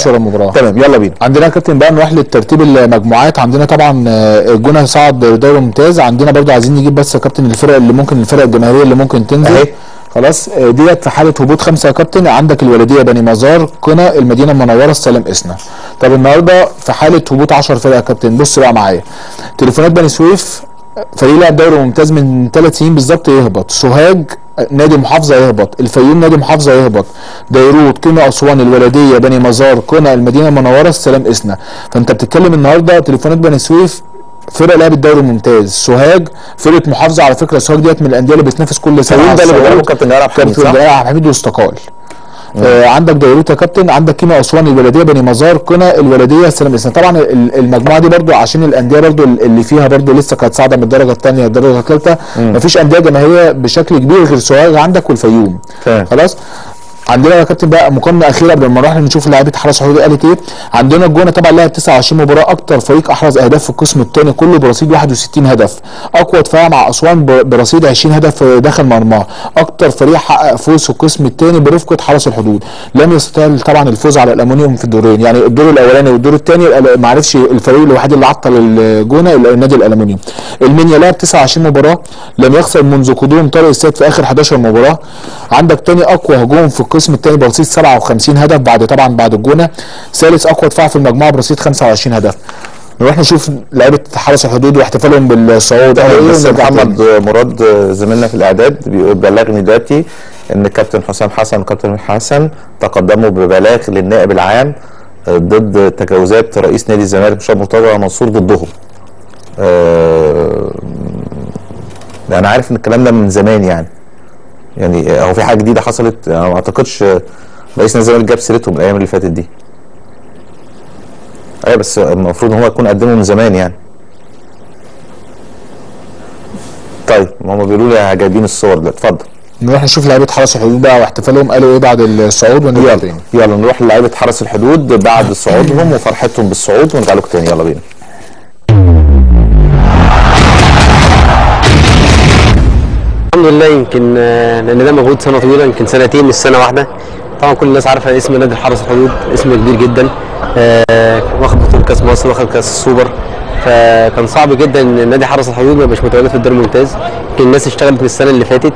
ولا مباراه. تمام يلا بينا. عندنا كابتن بقى نروح لترتيب المجموعات. عندنا طبعا الجونه صعد دوري ممتاز، عندنا برضه عايزين نجيب بس يا كابتن الفرق الجماهيريه اللي ممكن تنزل أهي. خلاص ديت في حاله هبوط 5 يا كابتن، عندك الولديه، بني مزار، قنا، المدينه المنوره، السلام اسنا. طب النهارده في حاله هبوط 10 فرق يا كابتن، بص بقى معايا. تليفونات بني سويف فريق لعب دوري ممتاز من 3 سنين بالظبط يهبط، سوهاج نادي محافظه يهبط، الفيوم نادي محافظه يهبط، ديروت، قنا، اسوان، الولديه، بني مزار، قنا، المدينه المنوره، السلام اسنا. فانت بتتكلم النهارده تليفونات بني سويف فرقه لعبت دوري ممتاز، سوهاج فرقه محافظه على فكره، سوهاج ديت من الانديه اللي بتنافس كل سنه. الفيوم ده اللي بيلعبوا كابتن جلال عبد الحميد واستقال. عندك ديروت يا كابتن، عندك كيما، اسوان، الولديه، بني مزار، قنا، الولديه، السلام اسنا. طبعا المجموعه دي برده عشان الانديه برده اللي فيها برده لسه كانت صاعده من الدرجه الثانيه للدرجه الثالثه، مفيش انديه جماهيريه بشكل كبير غير سوهاج عندك والفيوم. خلاص عندنا يا كابتن بقى مقارنه اخيره قبل ما نروح نشوف لعيبه حرس الحدود قالت ايه. عندنا الجونه طبعا لها 29 مباراه، اكتر فريق احرز اهداف في القسم الثاني كله برصيد 61 هدف، اقوى دفاع مع اسوان برصيد 20 هدف داخل مرماه، اكتر فريق حقق فوز في القسم الثاني برفقه حرس الحدود. لم يستطل طبعا الفوز على الامونيوم في الدورين، يعني الدور الاولاني والدور الثاني ما عرفش الفريق الوحيد اللي عطل الجونه النادي الامونيوم. المنيا لها 29 مباراه، لم يخسر منذ قدوم طارق السيد في اخر 11 مباراه. عندك ثاني اقوى هجوم في القسم الثاني برصيد 57 هدف بعد الجونه، ثالث اقوى دفاع في المجموعه برصيد 25 هدف. نروح نشوف لعيبه حرس الحدود واحتفالهم بالصعود. بس محمد مراد زميلنا في الاعداد بيبلغني دلوقتي ان الكابتن حسام حسن وكابتن حسن تقدموا ببلاغ للنائب العام ضد تجاوزات رئيس نادي الزمالك مشاب مرتضى منصور ضدهم. انا عارف ان الكلام ده من زمان، يعني هو في حاجه جديده حصلت؟ انا ما اعتقدش رئيس نادي الزمالك جاب سيرتهم الايام اللي فاتت دي. ايوه بس المفروض ان هو يكون قدمه من زمان يعني. طيب هم بيقولوا لي جايبين الصور ده. اتفضل نروح نشوف لعيبه حرس الحدود بقى واحتفالهم قالوا ايه بعد الصعود ونرجع تاني. يلا نروح لعيبه حرس الحدود بعد صعودهم وفرحتهم بالصعود ونرجع لكم تاني. يلا بينا. الحمد لله، يمكن لان ده مجهود سنه طويله، يمكن سنتين مش سنه واحده. طبعا كل الناس عارفه اسم نادي حرس الحدود، اسم كبير جدا، واخد بطوله كاس مصر، واخد كاس السوبر، فكان صعب جدا ان نادي حرس الحدود ما يبقاش متواجد في الدوري الممتاز. يمكن الناس اشتغلت من السنه اللي فاتت،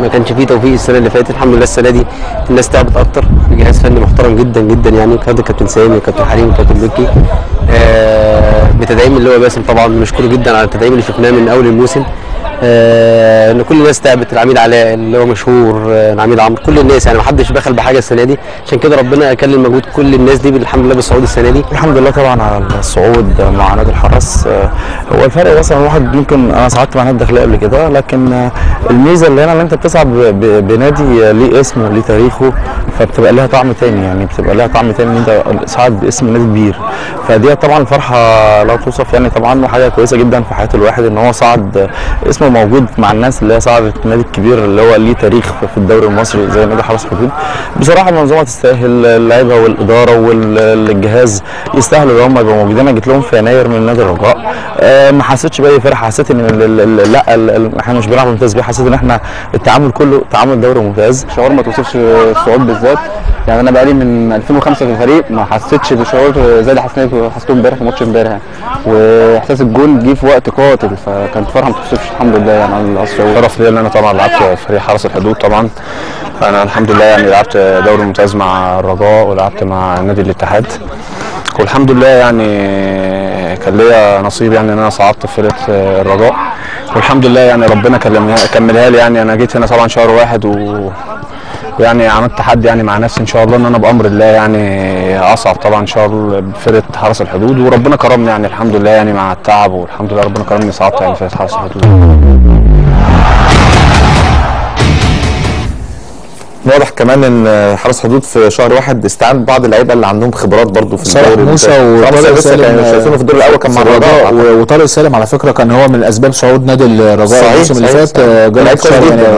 ما كانش فيه توفيق السنه اللي فاتت. الحمد لله السنه دي الناس تعبت اكتر بجهاز فني محترم جدا جدا، يعني كادر كابتن سامي وكابتن حليم وكابتن مكي، بتدعيم اللي هو باسم. طبعا بنشكره جدا على التدعيم اللي شفناه من اول الموسم، ان كل الناس تعبت، العميد علاء اللي هو مشهور، العميد عمرو، كل الناس، يعني ما حدش دخل بحاجه السنه دي. عشان كده ربنا اكل مجهود كل الناس دي بالحمد لله بالصعود السنه دي. الحمد لله طبعا على الصعود مع نادي الحرس. هو الفرق مثلا واحد، ممكن انا صعدت مع نادي الداخليه قبل كده، لكن الميزه اللي هنا ان انت بتصعد بنادي ليه اسمه وليه تاريخه، فبتبقى لها طعم ثاني، يعني بتبقى لها طعم ثاني ان انت صاعد باسم نادي كبير. فدي طبعا الفرحه لا توصف يعني، طبعا وحاجه كويسه جدا في حياه الواحد ان هو صعد اسمه موجود مع الناس اللي هي صعدت النادي الكبير اللي هو ليه تاريخ في الدوري المصري زي نادي حرس الحدود. بصراحه المنظومه تستاهل، اللعيبه والاداره والجهاز يستاهلوا ان هم يبقوا موجودين. انا جيت لهم في يناير من نادي الرجاء، ما حسيتش باي فرحه، حسيت ان لا احنا مش بنلعب ممتاز بيه، حسيت ان احنا التعامل كله تعامل دوري ممتاز. شعور ما توصفش الصعود بالذات، يعني انا بقالي من 2005 في الفريق ما حسيتش بشعور زي اللي حسيته امبارح في ماتش امبارح، واحساس الجول جه في وقت قاتل، فكانت فرحه ما توصفش الحمد لله يعني على الشعور. شرف ليا ان انا طبعا لعبت في فريق حرس الحدود. طبعا انا الحمد لله يعني لعبت دوري ممتاز مع الرجاء ولعبت مع نادي الاتحاد، والحمد لله يعني كان ليا نصيب يعني ان انا صعدت في فريق الرجاء، والحمد لله يعني ربنا كملها لي. يعني انا جيت هنا طبعا شهر واحد ويعني عملت تحدي يعني مع نفسي ان شاء الله ان انا بامر الله يعني اصعد طبعا ان شاء الله بفرقه حرس الحدود، وربنا كرمني يعني الحمد لله يعني مع التعب، والحمد لله ربنا كرمني صعدت يعني فرقه حرس الحدود. واضح كمان ان حرس الحدود في شهر واحد استعان بعض اللعيبه اللي عندهم خبرات برضو في الدوري. موسى وطارق سالم شايفينه في الدور الاول كان مع الرجاء، وطارق سالم على فكره كان هو من اسباب صعود نادي الرجاء الموسم اللي فات، لعيب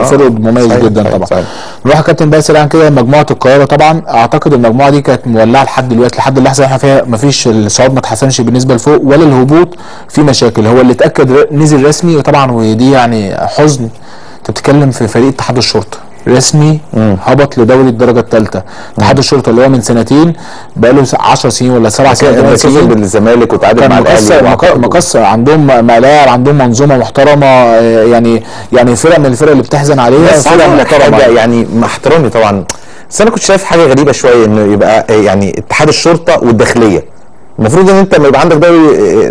فرق مميز جدا. طبعا نروح يا كابتن بقى سريعا كده مجموعه القاهره. طبعا اعتقد المجموعه دي كانت مولعه لحد دلوقتي، لحد اللحظه اللي احنا فيها مفيش الصعود ما اتحسنش بالنسبه لفوق ولا الهبوط في مشاكل، هو اللي اتاكد نزل رسمي طبعا، ودي يعني حزن. انت بتتكلم في فريق اتحاد الشرطه رسمي هبط لدوري الدرجه الثالثه، اتحاد الشرطه اللي هو من سنتين بقى له 10 سنين ولا 7 سنين كان مكسر بالزمالك وتعادل مع الاهلي، مكسر عندهم ملاعب، عندهم منظومه محترمه، يعني فرق من الفرق اللي بتحزن عليها فرق محترمه يعني مع احترامي طبعا. بس انا كنت شايف حاجه غريبه شويه، انه يبقى يعني اتحاد الشرطه والداخليه المفروض ان انت ما يبقى عندك دوري،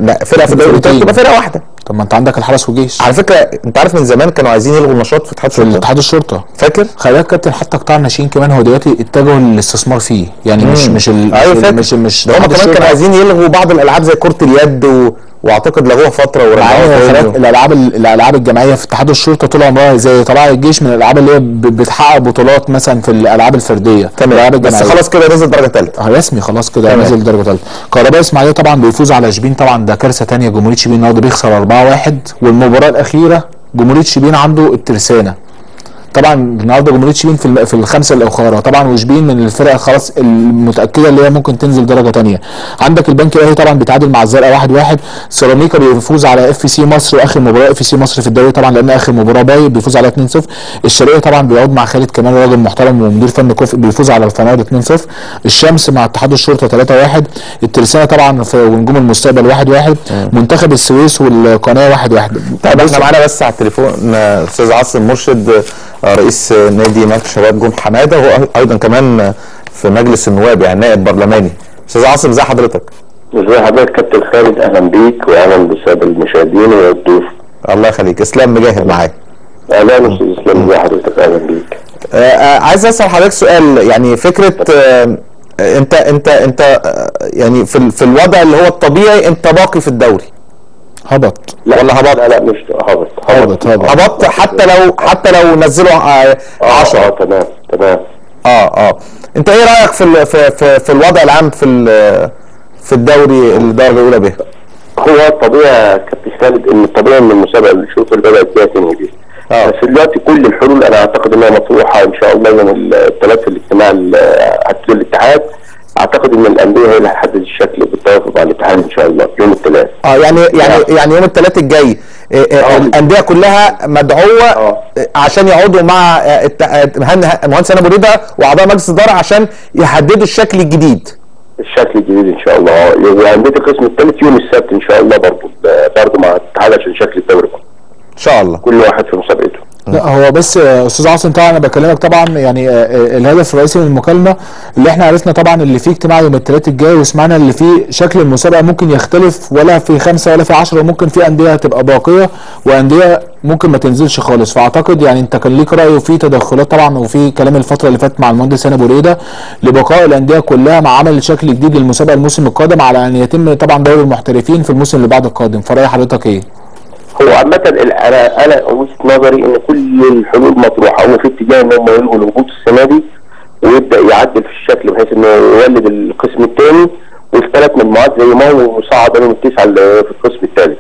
لا فرقه في الدوري تبقى فرقه واحده. طب ما انت عندك الحرس والجيش على فكره، انت عارف من زمان كانوا عايزين يلغوا النشاط في اتحاد الشرطه فاكر؟ خلي بالك كابتن، حتى قطاع الناشئين كمان هو دلوقتي اتجهوا للاستثمار فيه، يعني مش هم كمان كانوا عايزين يلغوا بعض الالعاب زي كره اليد واعتقد لغوها فتره ورجعوها. الالعاب الجماعيه في اتحاد الشرطه طول عمرها زي طلائع الجيش من الالعاب اللي هي بتحقق بطولات مثلا في الالعاب الفرديه. تمام، بس خلاص كده نزل درجه ثالثه رسمي، خلاص كده نزل درجه ثالثه. كهرباء اسماعيليه طبعا بيفوز على شبين، طبعا ده كارثه ثانيه، جمهوريه شبين النهارده بيخسر 4-1. والمباراه الاخيره جمهوريه شبين عنده الترسانه، طبعا النهارده جمهوريه شبين في الخمسه الاخرى طبعا، وشبين من الفرق خلاص المتاكده اللي هي ممكن تنزل درجه ثانيه. عندك البنك الاهلي طبعا بيتعادل مع الزرقاء 1-1. سيراميكا بيفوز على FC مصر، اخر مباراه FC مصر في الدوري طبعا لان اخر مباراه بايب بيفوز عليها 2-0. الشرقيه طبعا بيعود مع خالد كمال راجل محترم ومدير فن كفء بيفوز على الفنادق 2-0. الشمس مع اتحاد الشرطه 3-1. الترسانه طبعا ونجوم المستقبل 1-1. منتخب السويس والقناه 1-1. طب احنا معانا بس على التليفون استاذ عاصم مرشد رئيس نادي مركز شباب جون حماده، وهو ايضا كمان في مجلس النواب يعني نائب برلماني. استاذ عاصم ازي حضرتك؟ ازي حضرتك كابتن خالد؟ اهلا بيك واهلا بالساده المشاهدين والضيوف. الله يخليك، اسلام مجاهد معاك. اهلا استاذ اسلام، ازي حضرتك؟ اهلا بيك. عايز اسال حضرتك سؤال، يعني فكره انت يعني في الوضع اللي هو الطبيعي انت باقي في الدوري هبط ولا هبط؟ لا مش هبط حتى لو نزلوا 10. تمام. انت ايه رايك في في في الوضع العام في الدوري الدرجه الاولى به؟ هو الطبيعي يا كابتن خالد ان الطبيعي من المسابقه اللي نشوف اللي بدات فيها تنهي دي، بس دلوقتي كل الحلول انا اعتقد انها مطروحه ان شاء الله من الثلاث الاجتماع هتكون الاتحاد. اعتقد ان الانديه هي اللي هتحدد الشكل بالتوافق على الاتحاد ان شاء الله يوم الثلاث. يعني يوم الثلاث الجاي الانديه كلها مدعوه عشان يقعدوا مع مهندس هاني ابو رضا واعضاء مجلس الاداره عشان يحددوا الشكل الجديد. ان شاء الله وانديه القسم الثالث يوم السبت ان شاء الله برضه مع الاتحاد عشان شكل الدوري ان شاء الله كل واحد في مسابقته. لا هو بس استاذ عاصم طبعا انا بكلمك طبعا، يعني الهدف الرئيسي من المكالمه اللي احنا عرفنا طبعا اللي فيه اجتماع يوم الثلاث الجاي، وسمعنا اللي فيه شكل المسابقه ممكن يختلف، ولا في 5 ولا في 10، وممكن في انديه هتبقى باقيه وانديه ممكن ما تنزلش خالص. فاعتقد يعني انت كان ليك راي وفي تدخلات طبعا وفي كلام الفتره اللي فاتت مع المهندس هاني ابو ريده لبقاء الانديه كلها مع عمل شكل جديد للمسابقه الموسم القادم على ان يتم طبعا دوري المحترفين في الموسم اللي بعد القادم. فراي حضرتك ايه؟ هو عامة انا وجهة نظري ان كل الحلول مطروحة، هو في اتجاه ان هم يلغوا الهبوط السنة دي ويبدأ يعدل في الشكل بحيث انه يولد القسم الثاني والثلاث مجموعات زي ما هو صعد من 9 في القسم الثالث.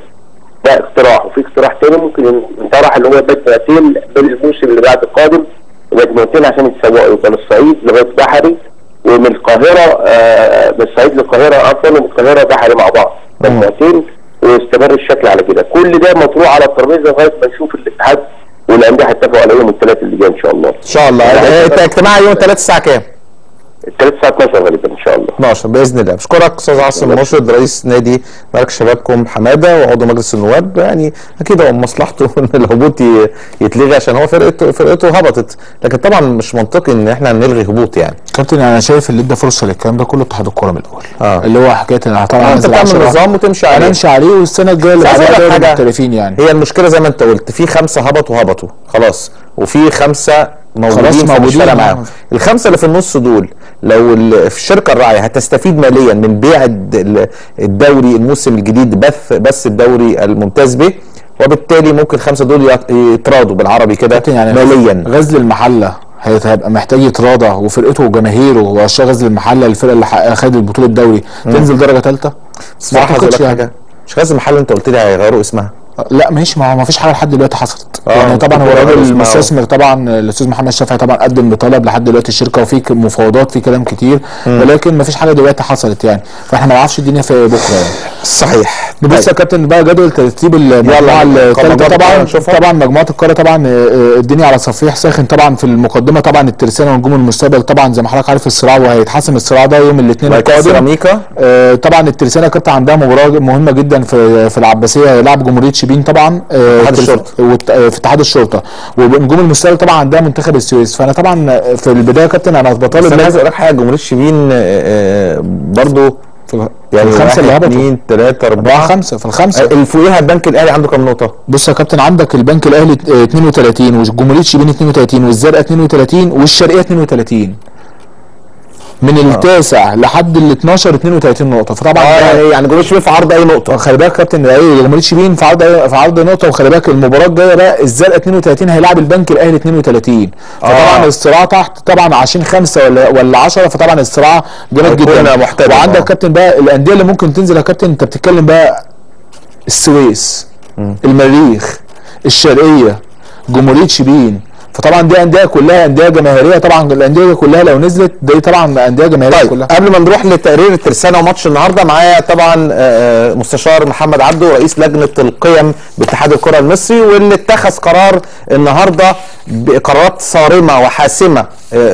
ده اقتراح، وفي اقتراح تاني ممكن ينطرح اللي هو مجموعتين بالموسم اللي بعد القادم، مجموعتين عشان يتسوقوا من الصعيد لغايه بحري، ومن القاهره من الصعيد للقاهره عفوا، ومن القاهره بحري مع بعض مجموعتين، ويستمر الشكل على كده. كل ده مطروح على الترابيزه لغايه ما نشوف الاتحاد والانديه هيتفقوا على يوم الثلاث اللي جاي ان شاء الله. ان شاء الله اجتماع يوم الثلاث الساعه كام؟ الثلاث الساعه 12 غالبا ان شاء الله. 12 باذن الله. بشكرك استاذ عاصم مرشد رئيس نادي مركز شبابكم حماده وعضو مجلس النواب. يعني اكيد هو مصلحته ان الهبوط يتلغي عشان هو فرقته هبطت، لكن طبعا مش منطقي ان احنا نلغي هبوط. يعني كابتن انا شايف اللي ادى فرصه للكلام ده كله اتحاد الكوره من الاول، اللي هو حكايه ان طبعا انت بتعمل نظام وتمشي عليه هنمشي عليه، والسنه الجايه اللي بعدها المحترفين. يعني هي المشكله زي ما انت قلت، في 5 هبطوا خلاص، وفي 5 موجودين معاهم. ال5 اللي في النص دول لو في الشركه الراعيه هتستفيد ماليا من بيع الدوري الموسم الجديد بس الدوري الممتاز به، وبالتالي ممكن ال5 دول يتراضوا بالعربي كده يعني ماليا. غزل المحله هيبقى محتاج يتراضى، وفرقته وجماهيره وعشاق غزل المحله الفرقه اللي خدت البطوله الدوري تنزل درجه ثالثه. بصراحه مش غزل المحله انت قلت لي هيغيروا اسمها؟ لا ماشي، ما هو ما فيش حاجه لحد دلوقتي حصلت. يعني طبعا هو الراجل المستثمر طبعا الاستاذ محمد شافعي طبعا قدم بطلب لحد دلوقتي الشركه، وفي مفاوضات في كلام كتير، ولكن ما فيش حاجه دلوقتي حصلت يعني، فاحنا ما نعرفش الدنيا في بكره يعني. صحيح. نبص يا كابتن بقى جدول ترتيب المجموعه الثالثه. طبعا مجموعه القاره طبعا الدنيا على صفيح ساخن طبعا. في المقدمه طبعا الترسانه ونجوم المستقبل طبعا زي ما حضرتك عارف الصراع، وهيتحسم الصراع ده يوم الاثنين القادم. طبعا الترسانه كابتن عندها مباراه مهمه جدا في العباسيه، هيلعب جمهوريه شربين طبعا في اتحاد الشرطه، ونجوم المستقبل طبعا عندها منتخب السويس. فانا طبعا في البدايه يا كابتن انا بطالب، بس انا عايز اقول لك حاجه، جمهوريه شربين برضو يعني 5 اللي هبطوا 2 3 4 5 في ال5 اللي فوقيها. البنك الاهلي عنده كام نقطه؟ بص يا كابتن عندك البنك الاهلي 32، وجمهوريه شربين 32، والزرقاء 32، والشرقيه 32، من التاسع لحد ال 12 32 نقطة. فطبعا يعني جمهورية شبين في عرض أي نقطة. خلي بالك كابتن جمهورية شبين في عرض نقطة. وخلي بالك المباراة الجاية بقى الزرقاء 32 هيلاعب البنك الأهلي 32. فطبعا الصراع تحت طبعا عشان 5 ولا 10، فطبعا الصراع جامد جدا. وعندك كابتن بقى الأندية اللي ممكن تنزل يا كابتن، أنت بتتكلم بقى السويس، المريخ، الشرقية، جمهورية شبين. فطبعا دي انديه كلها انديه جماهيريه. طبعا الانديه دي كلها لو نزلت دي طبعا انديه جماهيريه. طيب كلها. قبل ما نروح لتقرير الترسانه وماتش النهارده، معايا طبعا مستشار محمد عبده رئيس لجنه القيم باتحاد الكره المصري، واللي اتخذ قرار النهارده بقرارات صارمه وحاسمه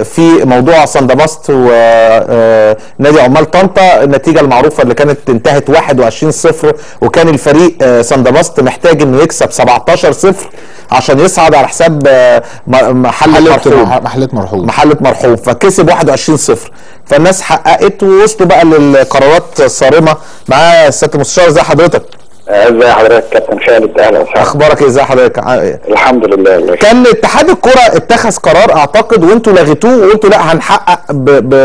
في موضوع صن دا باست ونادي عمال طنطا. النتيجه المعروفه اللي كانت انتهت 21-0، وكان الفريق صن دا باست محتاج انه يكسب 17-0 عشان يصعد على حساب محلة مرحوم، فكسب 21-0. فالناس حققت ووصلوا بقى للقرارات الصارمه. معايا سياده المستشار، ازي حضرتك؟ ازي حضرتك كابتن خالد؟ اهلا وسهلا. اخبارك ايه؟ ازي حضرتك؟ الحمد لله. كان اتحاد الكره اتخذ قرار اعتقد، وانتوا لغيتوه وقلتوا لا هنحقق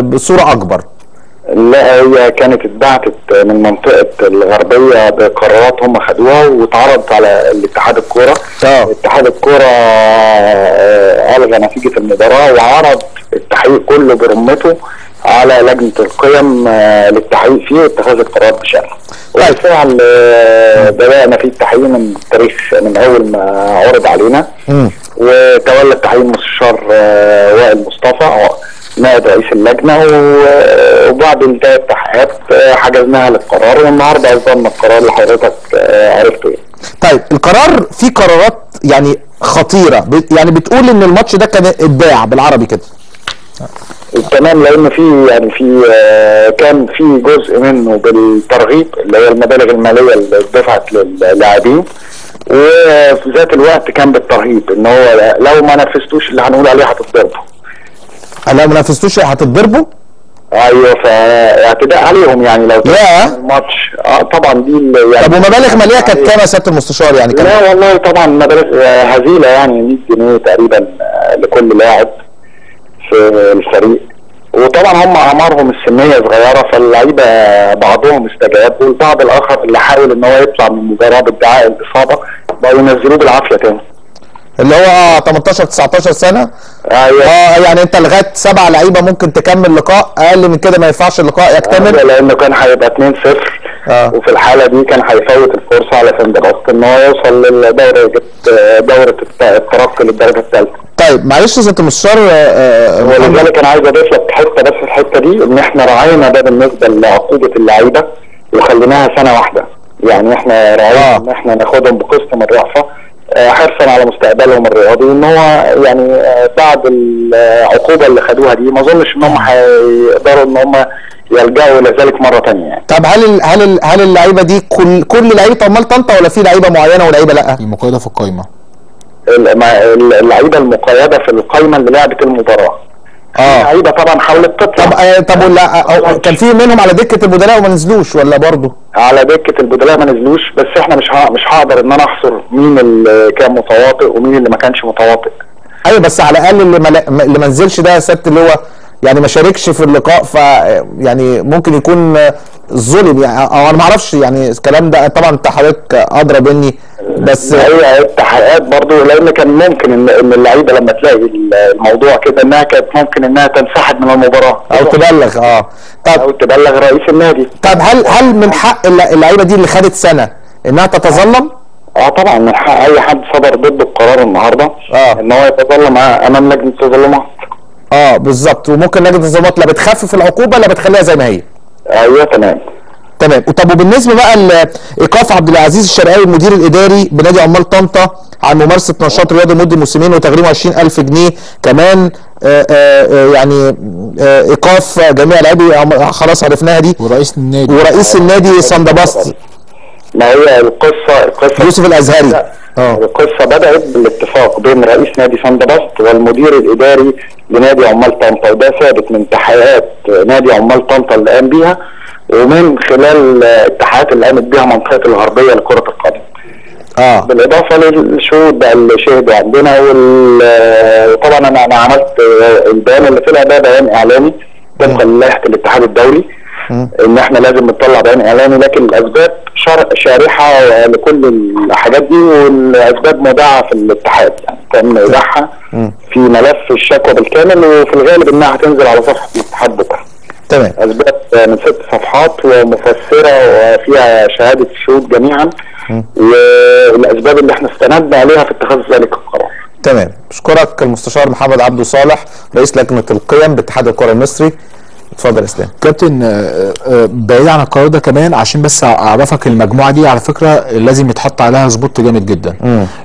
بصوره اكبر. لا، هي كانت اتبعتت من منطقه الغربيه بقرارات هم خدوها واتعرضت على الاتحاد الكوره. اتحاد الكوره الغى نتيجه المباراه وعرض التحقيق كله برمته على لجنه القيم للتحقيق فيه واتخاذ القرار بشأنه. وبالفعل بدأنا فيه التحقيق من التاريخ من اول ما عرض علينا، وتولى التحقيق المستشار وائل مصطفى نائب رئيس اللجنه، وبعد انتهاء التحقيقات حجزناها للقرار، والنهارده اصدرنا القرار اللي حضرتك عرفته يعني. طيب القرار فيه قرارات يعني خطيره، يعني بتقول ان الماتش ده كان اتباع بالعربي كده. تمام، لان في يعني في كان في جزء منه بالترغيب اللي هي المبالغ الماليه اللي دفعت للاعبين، وفي ذات الوقت كان بالترهيب ان هو لو ما نفذتوش اللي هنقول عليه هتتضربوا. لو ما نفذتوش هتتضربوا؟ ايوه، فاعتداء عليهم يعني لو الماتش. طبعا دي يعني. طب ومبالغ ماليه كانت كام يا سياده المستشار يعني؟ لا والله طبعا مبالغ هزيله يعني 100 جنيه تقريبا لكل لاعب في الفريق، وطبعا هم اعمارهم السنيه صغيره، فاللعيبه بعضهم استجاب، والبعض الاخر اللي حاول ان هو يطلع من المباراه بادعاء الاصابه بقوا ينزلوه بالعافيه تاني. اللي هو 18 19 سنه. ايوه. يعني انت لغايه 7 لعيبه ممكن تكمل لقاء، اقل من كده ما ينفعش اللقاء يكتمل. لانه كان هيبقى 2-0 وفي الحاله دي كان هيفوت الفرصه على صن دا باست ان هو يوصل لدوره الترقي للدرجه الثالثه. طيب معلش يا استاذ مستشار، ولذلك انا عايز اضيف لك حته بس، الحته دي ان احنا راعينا ده بالنسبه لعقوبه اللعيبه وخليناها سنه واحده، يعني احنا راعينا ان احنا ناخدهم بقسط من الرأفه حرصا على مستقبلهم الرياضي، ان هو يعني بعد العقوبه اللي خدوها دي ما اظنش ان هم هيقدروا ان هم يلجأوا لذلك مره ثانيه يعني. طب هل اللعيبه دي كل لعيبه عمال طنطا ولا في لعيبه معينه ولعيبه لا؟ المقيده في القايمه. اللعيبه المقيده في القايمه اللي لعبت المباراه. اللعيبه طبعا حاولت تطلع. طب ولا كان في منهم على دكه البدلاء وما نزلوش ولا برضه؟ على دكه البدلاء ما نزلوش، بس احنا مش هقدر ان انا احصر مين اللي كان متواطئ ومين اللي ما كانش متواطئ. ايوه بس على الاقل اللي ما نزلش ده يا سياده اللي هو يعني ما شاركش في اللقاء، ف يعني ممكن يكون ظلم يعني، او انا ما اعرفش يعني الكلام ده، طبعا انت حضرتك ادرى مني، بس هي التحقيقات برضه، لان كان ممكن ان اللعيبه لما تلاقي الموضوع كده انها كانت ممكن انها تنسحب من المباراه او تبلغ طب او تبلغ رئيس النادي. طب هل من حق اللعيبه دي اللي خدت سنه انها تتظلم؟ طبعا من حق اي حد صدر ضده القرار النهارده ان هو يتظلم امام لجنه التظلمات. بالظبط، وممكن لجنه التظلمات لا بتخفف العقوبه لا بتخليها زي ما هي. ايوه تمام. طب وبالنسبه بقى لايقاف عبد العزيز الشرقاوي المدير الاداري بنادي عمال طنطا عن ممارسه نشاط رياضي لمده موسمين وتغريمه 20000 جنيه كمان، يعني ايقاف جميع لاعبي خلاص عرفناها دي، ورئيس النادي صن دا باست. ما هي القصه يوسف الازهري. القصه بدات بالاتفاق بين رئيس نادي صن دا باست والمدير الاداري لنادي عمال طنطا، وده ثابت من تحقيقات نادي عمال طنطا اللي قام بيها ومن خلال التحقيقات اللي قامت بيها منطقه الغربيه لكره القدم. بالاضافه للشهود بقى اللي شهدوا عندنا، وطبعا انا عملت البيان اللي طلع ده بيان اعلامي طبقا للائحه الاتحاد الدولي ان احنا لازم نطلع بيان اعلامي، لكن الاسباب شارحه لكل الحاجات دي، والاسباب مودعه في الاتحاد يعني تم ايداعها في ملف الشكوى بالكامل، وفي الغالب انها هتنزل على صفحه الاتحاد بكره. تمام. اسباب من 6 صفحات ومفسره وفيها شهاده الشهود جميعا والاسباب اللي احنا استندنا عليها في اتخاذ ذلك القرار. تمام. اشكرك المستشار محمد عبده صالح رئيس لجنه القيم باتحاد الكره المصري. اتفضل يا اسلام. كابتن بعيد عن القرار ده كمان عشان بس اعرفك، المجموعه دي على فكره لازم يتحط عليها ظبط جامد جدا.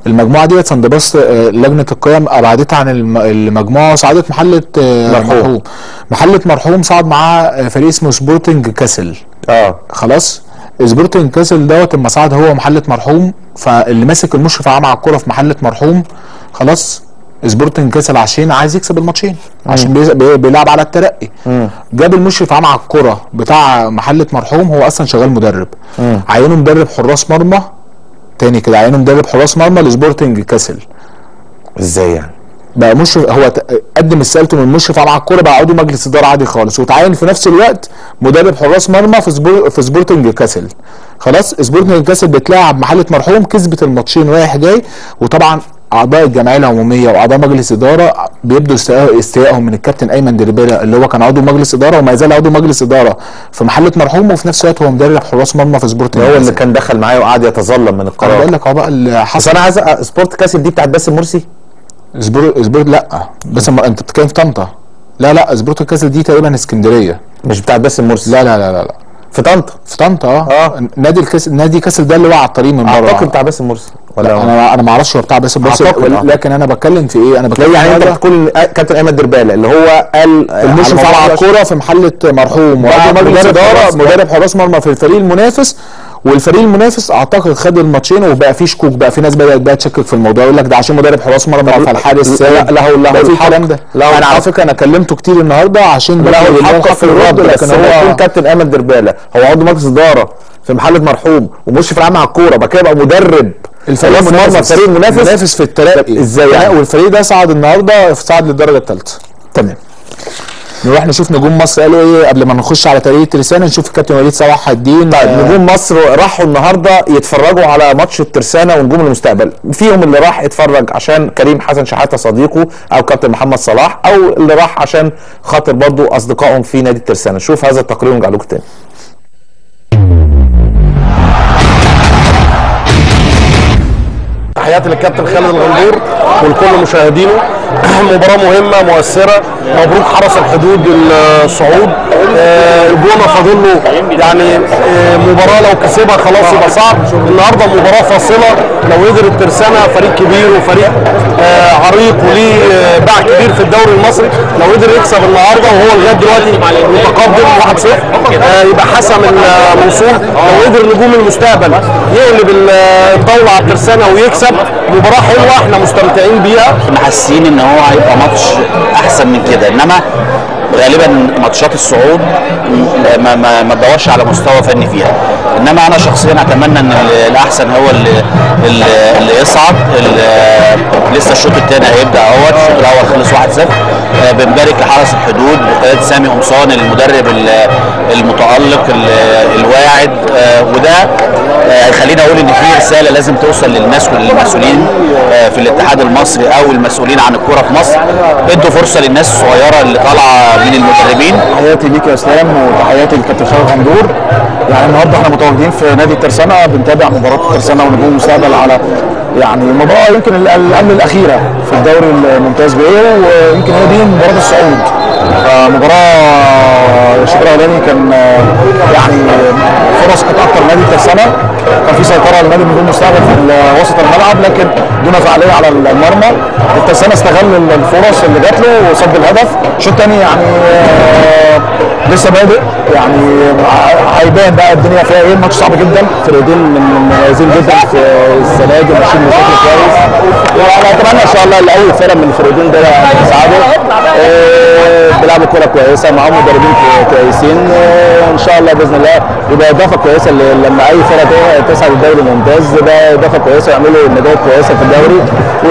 المجموعه دي صن دا باست لجنه القيم ابعدتها عن المجموعه وصعدت محله المرحوم. محله مرحوم صعد معاها فريق اسمه سبورتنج كاسل. خلاص سبورتنج كاسل دوت اما صعد هو محله مرحوم، فاللي ماسك المشرف العام على الكوره في محله مرحوم خلاص سبورتنج كاسل عشان عايز يكسب الماتشين عشان بيلعب على الترقي. جاب المشرف عام على الكوره بتاع محله مرحوم، هو اصلا شغال مدرب. عينه مدرب حراس مرمى تاني كده، عينه مدرب حراس مرمى لسبورتنج كاسل. ازاي يعني؟ بقى مشرف، هو قدم استقالته من المشرف عام على الكوره، بقى عضو مجلس اداره عادي خالص، وتعين في نفس الوقت مدرب حراس مرمى في سبورتنج كاسل. خلاص سبورتنج كاسل بتلاعب محله مرحوم، كسبت الماتشين رايح جاي، وطبعا اعضاء الجمعيه العموميه واعضاء مجلس اداره بيبدوا استيائهم من الكابتن ايمن درباله اللي هو كان عضو مجلس اداره وما زال عضو مجلس اداره في محله مرحوم، وفي نفس الوقت هو مدرب حراس مرمى في سبورت كاسل. هو اللي كان دخل معايا وقعد يتظلم من القرار. انا بقول لك بقى اللي حصل. انا عايز سبورت كاسل دي بتاعت باسم مرسي. سبورت لا باسم، انت بتتكلم في طنطا. لا سبورت كاسل دي تقريبا اسكندريه، مش بتاعت باسم مرسي. لا في طنطا. في طنطا. نادي نادي كاسل ده اللي هو على الطريق من بره، اعتقد بتاع باسم مرسي. ولا انا ما اعرفش هو بتاع باسم مرسي، لكن انا بتكلم في ايه، انا بتكلم يعني انت بتقول كابتن ايمن درباله اللي هو قال المشرف على الكوره في محله مرحوم مجلس اداره مدرب حراس مرمى في الفريق المنافس، والفريق المنافس اعتقد خد الماتشين، وبقى في شكوك، بقى في ناس بقى تشكك في الموضوع، يقول لك ده عشان مدرب حراس مرمى فالحارس لا الكلام ده. انا على فكره انا كلمته كتير النهارده عشان يتحط في الرد، لكن هو كابتن ايمن درباله هو عضو مجلس اداره في محله مرحوم ومشرف العام على الكوره، بقى كده يبقى مدرب الفريق المنافس، الفريق المنافس في الترقي ازاي يعني؟ والفريق ده صعد النهارده، صعد للدرجه الثالثه. تمام. نروح نشوف نجوم مصر قالوا ايه قبل ما نخش على تقرير الترسانه، نشوف الكابتن وليد صلاح الدين. طيب نجوم مصر راحوا النهارده يتفرجوا على ماتش الترسانه ونجوم المستقبل، فيهم اللي راح اتفرج عشان كريم حسن شحاته صديقه او كابتن محمد صلاح، او اللي راح عشان خاطر برضه اصدقائهم في نادي الترسانه. شوف هذا التقرير ونرجع لكم تاني. تحياتي للكابتن خالد الغندور ولكل مشاهدينه. مباراه مهمه مؤثره، مبروك حرس الحدود الصعود. الجونة فاضل له يعني مباراه لو كسبها خلاص يبقى صعب. النهارده مباراه فاصله، لو قدر الترسانه فريق كبير وفريق عريق وليه باع كبير في الدوري المصري، لو قدر يكسب النهارده وهو لغايه دلوقتي متقدم 1-0 يبقى حسم الوصول. لو قدر نجوم المستقبل يقلب الطاوله على الترسانه ويكسب، مباراه حلوه احنا مستمتعين بيها، محسين ان هو هيبقى ماتش احسن من كده. انما غالبا ماتشات الصعود ما تدورش على مستوى فني فيها، انما انا شخصيا اتمنى ان الاحسن هو اللي يصعد. لسه الشوط الثاني هيبدا اهوت، الشوط الاول خلص 1-0. بنبارك لحرس الحدود بقياده سامي قمصان المدرب المتالق الواعد، وده خلينا اقول ان في رساله لازم توصل للناس والمسؤولين في الاتحاد المصري او المسؤولين عن الكوره في مصر، ادوا فرصه للناس الصغيره اللي طالعه من المدربين. تحياتي ليك يا اسلام وتحياتي للكابتن خالد غندور. يعني النهارده احنا متواجدين في نادي الترسانه بنتابع مباراه الترسانه ونجوم المستقبل على يعني مباراه يمكن الامل الاخيره في الدوري الممتاز بايه، ويمكن هي دي مباراه الصعود. مباراه الشوط الاولاني كان يعني فرص كانت اكتر لنادي الترسانه، كان في سيطره لنادي نجوم المستقبل في وسط الملعب لكن دون فعاليه على المرمى. الترسانه استغل الفرص اللي جات له وصد الهدف. الشوط الثاني يعني لسه بادئ، يعني هيبان بقى الدنيا فيها ايه. الماتش صعب جدا، فرقتين مميزين جدا في السلاجل ماشيين بشكل كويس، وانا اتمنى ان شاء الله لاي فرقه من الفرقتين دول يساعدوا. بيلعبوا كوره كويسه معاهم مدربين كويسين، ان شاء الله باذن الله يبقى اضافه كويسه لما اي فرقه تصعد الدوري الممتاز، ده اضافه كويسه ويعملوا نتائج كويسه في الدوري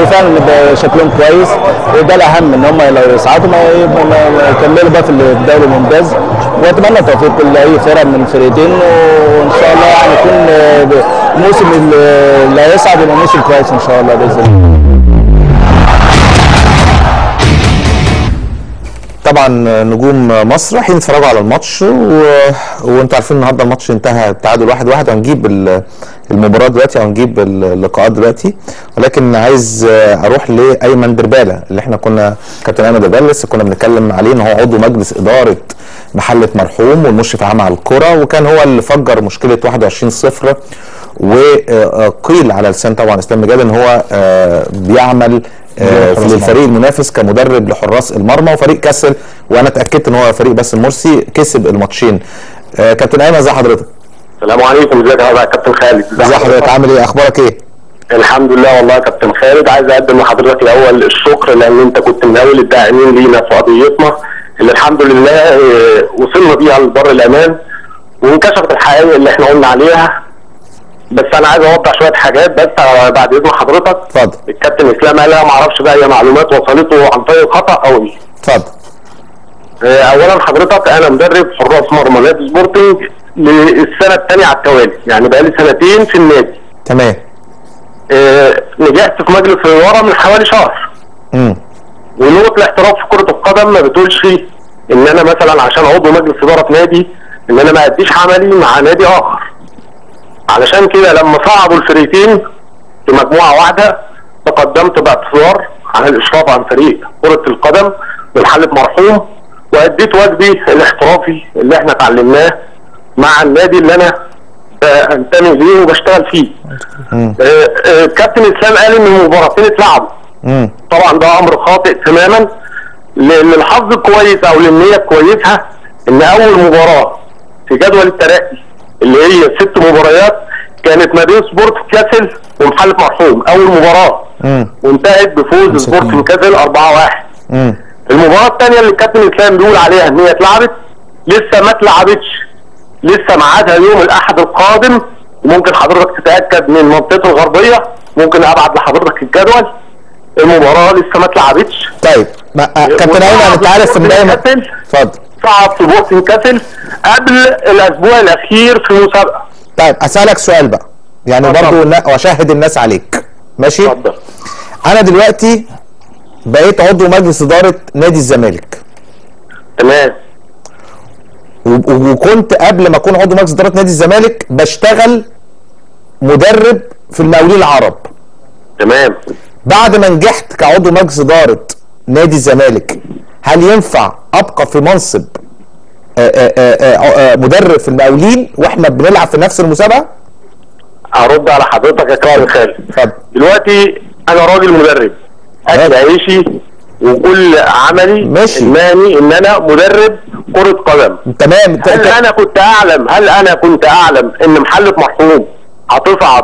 وفعلا يبقى شكلهم كويس. وده الاهم ان هم لو يصعدوا ما يكملوا بقى في الدوري الممتاز، واتمنى التوفيق لاي فرقه من الفرقتين، وان شاء الله هيكون الموسم اللي هيصعد يبقى موسم كويس ان شاء الله باذن الله. طبعا نجوم مصر حين اتفرجوا على الماتش وانتوا عارفين النهارده الماتش انتهى تعادل 1-1. هنجيب المباراه دلوقتي وهنجيب اللقاءات دلوقتي، ولكن عايز اروح لايمن درباله اللي احنا كنا كابتن ايمن درباله لسه كنا بنتكلم عليه ان هو عضو مجلس اداره محله مرحوم والمشرف العام على الكره، وكان هو اللي فجر مشكله 21-0. وقيل على لسان طبعا اسلام مجاد ان هو بيعمل في الفريق المنافس كمدرب لحراس المرمى وفريق كسل، وانا اتاكدت ان هو فريق باسم مرسي كسب الماتشين. كابتن ايمن ازي حضرتك؟ السلام عليكم، ازيك يا كابتن خالد؟ ازي حضرتك، عامل ايه، اخبارك ايه؟ الحمد لله والله يا كابتن خالد. عايز اقدم لحضرتك الاول الشكر لان انت كنت من اول الداعمين لينا في قضيتنا اللي الحمد لله وصلنا بيها لبر الامان وانكشفت الحقائق اللي احنا قلنا عليها. بس انا عايز اوضح شويه حاجات بس بعد اذن حضرتك. اتفضل. الكابتن اسلام قالها ما اعرفش بقى هي معلومات وصلته عن طريق خطا او ايه. اتفضل. اولا حضرتك انا مدرب حراس مرمى نادي سبورتنج للسنه الثانيه على التوالي، يعني بقى لي سنتين في النادي. تمام. نجحت في مجلس الاداره من حوالي شهر. ونقطه الاحتراف في كره القدم ما بتقولش ان انا مثلا عشان عضو مجلس اداره في نادي ان انا ما اديش عملي مع نادي اخر. علشان كده لما صعدوا الفريقين في مجموعه واحده تقدمت باعتذار عن الاشراف عن فريق كره القدم بالحلة مرحوم، واديت واجبي الاحترافي اللي احنا اتعلمناه مع النادي اللي انا انتمي ليه وبشتغل فيه. كابتن اسلام قال ان المباراتين اتلعبوا. طبعا ده امر خاطئ تماما، لان الحظ الكويس او النيه الكويسه ان اول مباراه في جدول الترقي اللي هي 6 مباريات كانت ما بين سبورتنج كاسل ومحلة مرحوم اول مباراه، وانتهت بفوز سبورتنج كاسل 4-1. المباراه الثانيه اللي الكابتن اسلام بيقول عليها ان هي اتلعبت لسه ما اتلعبتش، لسه ميعادها يوم الاحد القادم، وممكن حضرتك تتاكد من منطقه الغربيه، ممكن ابعت لحضرتك الجدول. المباراه لسه ما اتلعبتش. طيب كابتن ايمن انت عارف ان ايمن اتفضل صعد سبورتنج كاسل قبل الاسبوع الاخير في مسابقه. طيب اسالك سؤال بقى، يعني برضه واشهد الناس عليك، ماشي؟ اتفضل. انا دلوقتي بقيت عضو مجلس اداره نادي الزمالك. تمام. وكنت قبل ما اكون عضو مجلس اداره نادي الزمالك بشتغل مدرب في المقاولين العرب. تمام. بعد ما نجحت كعضو مجلس اداره نادي الزمالك، هل ينفع ابقى في منصب مدرب في المقاولين واحنا بنلعب في نفس المسابقه؟ هرد على حضرتك يا كابتن خالد. دلوقتي انا راجل مدرب، اكل عيشي وكل عملي المهني ان انا مدرب كرة قدم. تمام. هل انا كنت اعلم ان محلة المرحوم هتصعد؟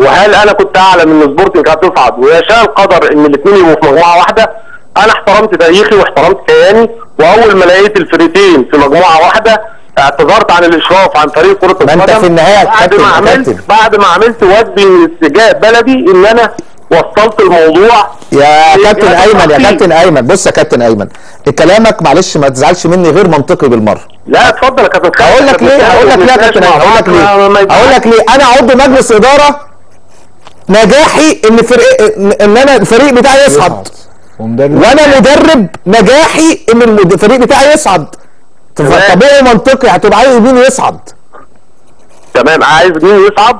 وهل انا كنت اعلم ان سبورتنج هتصعد؟ ويشاء القدر ان الاثنين يبقوا في مجموعه واحده. انا احترمت تاريخي واحترمت كياني، واول ما لقيت الفريقين في مجموعه واحده اعتذرت عن الاشراف عن طريق كرة القدم. انت في النهايه بعد ما عملت واجبي من اتجاه بلدي ان انا وصلت الموضوع. يا كابتن ايمن، يا كابتن ايمن، بص يا كابتن ايمن، كلامك معلش ما تزعلش مني غير منطقي بالمره. لا اتفضل يا كابتن. هقول لك ليه. انا عضو مجلس اداره، نجاحي ان انا الفريق بتاعي يصعد، وانا مدرب نجاحي ان الفريق بتاعي يصعد. طبيعي منطقي هتبقى عايز مين يصعد. تمام، عايز مين يصعد؟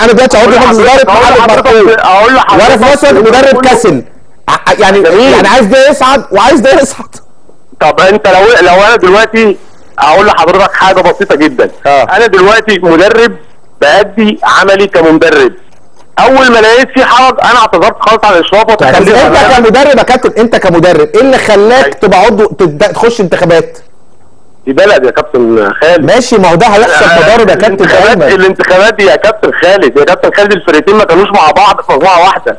انا دلوقتي عضو مجلس اداره اقول لحضرتك وانا في مصر مدرب كسل، يعني عايز ده يصعد وعايز ده يصعد. طب انت لو انا دلوقتي اقول لحضرتك حاجه بسيطه جدا، انا دلوقتي مدرب بادي عملي كمدرب، اول ما لقيت في حرج انا اعتذرت خالص عن الاشراف. انت كمدرب يا كابتن، انت كمدرب ايه اللي خلاك تبقى عضو تخش انتخابات؟ دي بلد يا كابتن خالد. ماشي، ما هو ده هيحصل تضارب يا كابتن خالد. الانتخابات دي يا كابتن خالد، الفرقتين ما كانوش مع بعض في مجموعه واحده.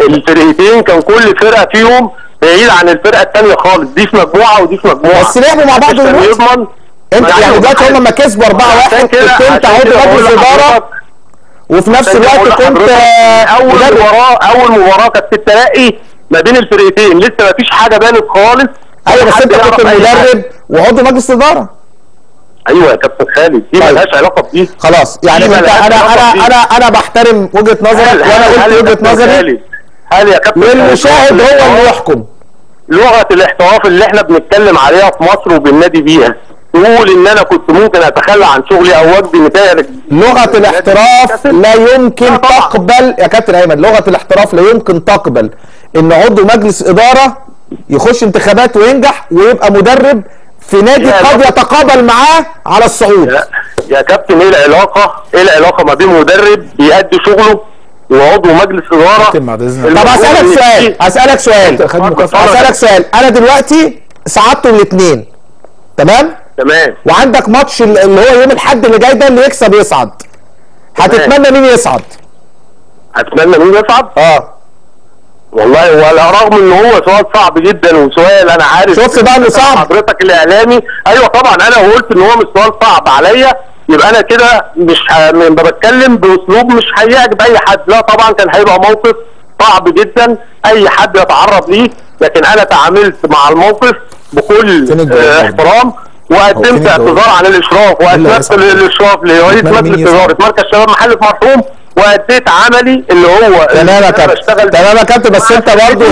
الفرقتين كان كل فرقه فيهم بعيد عن الفرقه الثانيه خالص، دي في مجموعه ودي في مجموعه، بس لعبوا مع بعض دلوقتي. انت يعني دلوقتي هم لما كسبوا 4-1 كنت انت عضو مجلس اداره، وفي نفس الوقت كنت اول مباراه كانت في الترقي ما بين الفرقتين، لسه ما فيش حاجه بانت خالص. ايوه بس انت كنت مدرب وعضو مجلس اداره. ايوه يا كابتن خالد، دي مالهاش علاقه بدي خلاص. يعني انت انا بحترم وجهه نظرك وانا قلت وجهه نظري. هل يا كابتن والمشاهد هو اللي يحكم. لغه الاحتراف اللي احنا بنتكلم عليها في مصر وبننادي بيها، تقول ان انا كنت ممكن اتخلى عن شغلي او واجبي نتايج لغه الاحتراف لا يمكن تقبل يا كابتن ايمن، لغه الاحتراف لا يمكن تقبل ان عضو مجلس اداره يخش انتخابات وينجح ويبقى مدرب في نادي قد يتقابل معاه على الصعود. يا كابتن ايه العلاقه؟ ايه العلاقه ما بين مدرب بيأدي شغله وعضو مجلس اداره؟ طب اسالك سؤال. انا دلوقتي سعادته الاثنين، تمام، وعندك ماتش اللي هو يوم الاحد اللي جاي ده، اللي يكسب يصعد. هتتمنى مين يصعد؟ والله وعلى رغم ان هو سؤال صعب جدا وسؤال انا عارف. شفت بقى انه صعب حضرتك الاعلامي؟ ايوه طبعا. انا قلت ان هو مش سؤال صعب عليا، يبقى انا كده مش بتكلم باسلوب مش هيعجب باي حد. لا طبعا كان هيبقى موقف صعب جدا اي حد يتعرض ليه، لكن انا تعاملت مع الموقف بكل احترام، وقدمت اعتذار عن الاشراف واثبت الاشراف لرئيس مجلس اداره مركز شباب محلة المرحوم، واديت عملي اللي هو. تمام يا كابتن، بس انت برضه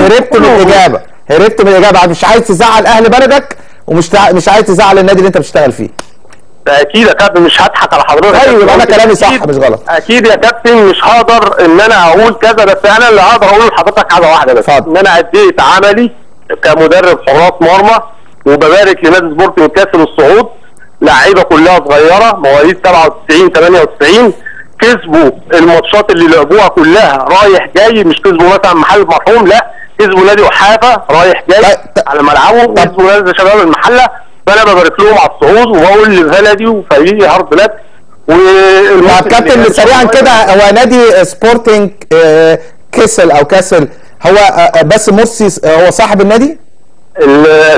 هربت من الاجابه، مش عايز تزعل اهل بلدك ومش مش عايز تزعل النادي اللي انت بتشتغل فيه. اكيد يا كابتن، مش هضحك على حضرتك. ايوه يبقى انا كلامي صح مش غلط. اكيد يا كابتن، مش هقدر ان انا اقول كذا، بس انا اللي هقدر اقول لحضرتك حاجه واحده بس، ان انا اديت عملي كمدرب حراس مرمى، وببارك لنادي سبورتنج كاسل الصعود. لعيبه كلها صغيره، مواليد 97 98، كسبوا الماتشات اللي لعبوها كلها رايح جاي، مش كسبوا مثلا محل مرحوم، لا كسبوا نادي وحافه رايح جاي على ملعبهم، كسبوا نادي شباب المحله. فانا ببارك لهم على الصعود، وبقول لبلدي وفريقي هارد لك. والكابتن سريعا كده، هو نادي سبورتنج كاسل او كاسل هو بس مرسي هو صاحب النادي؟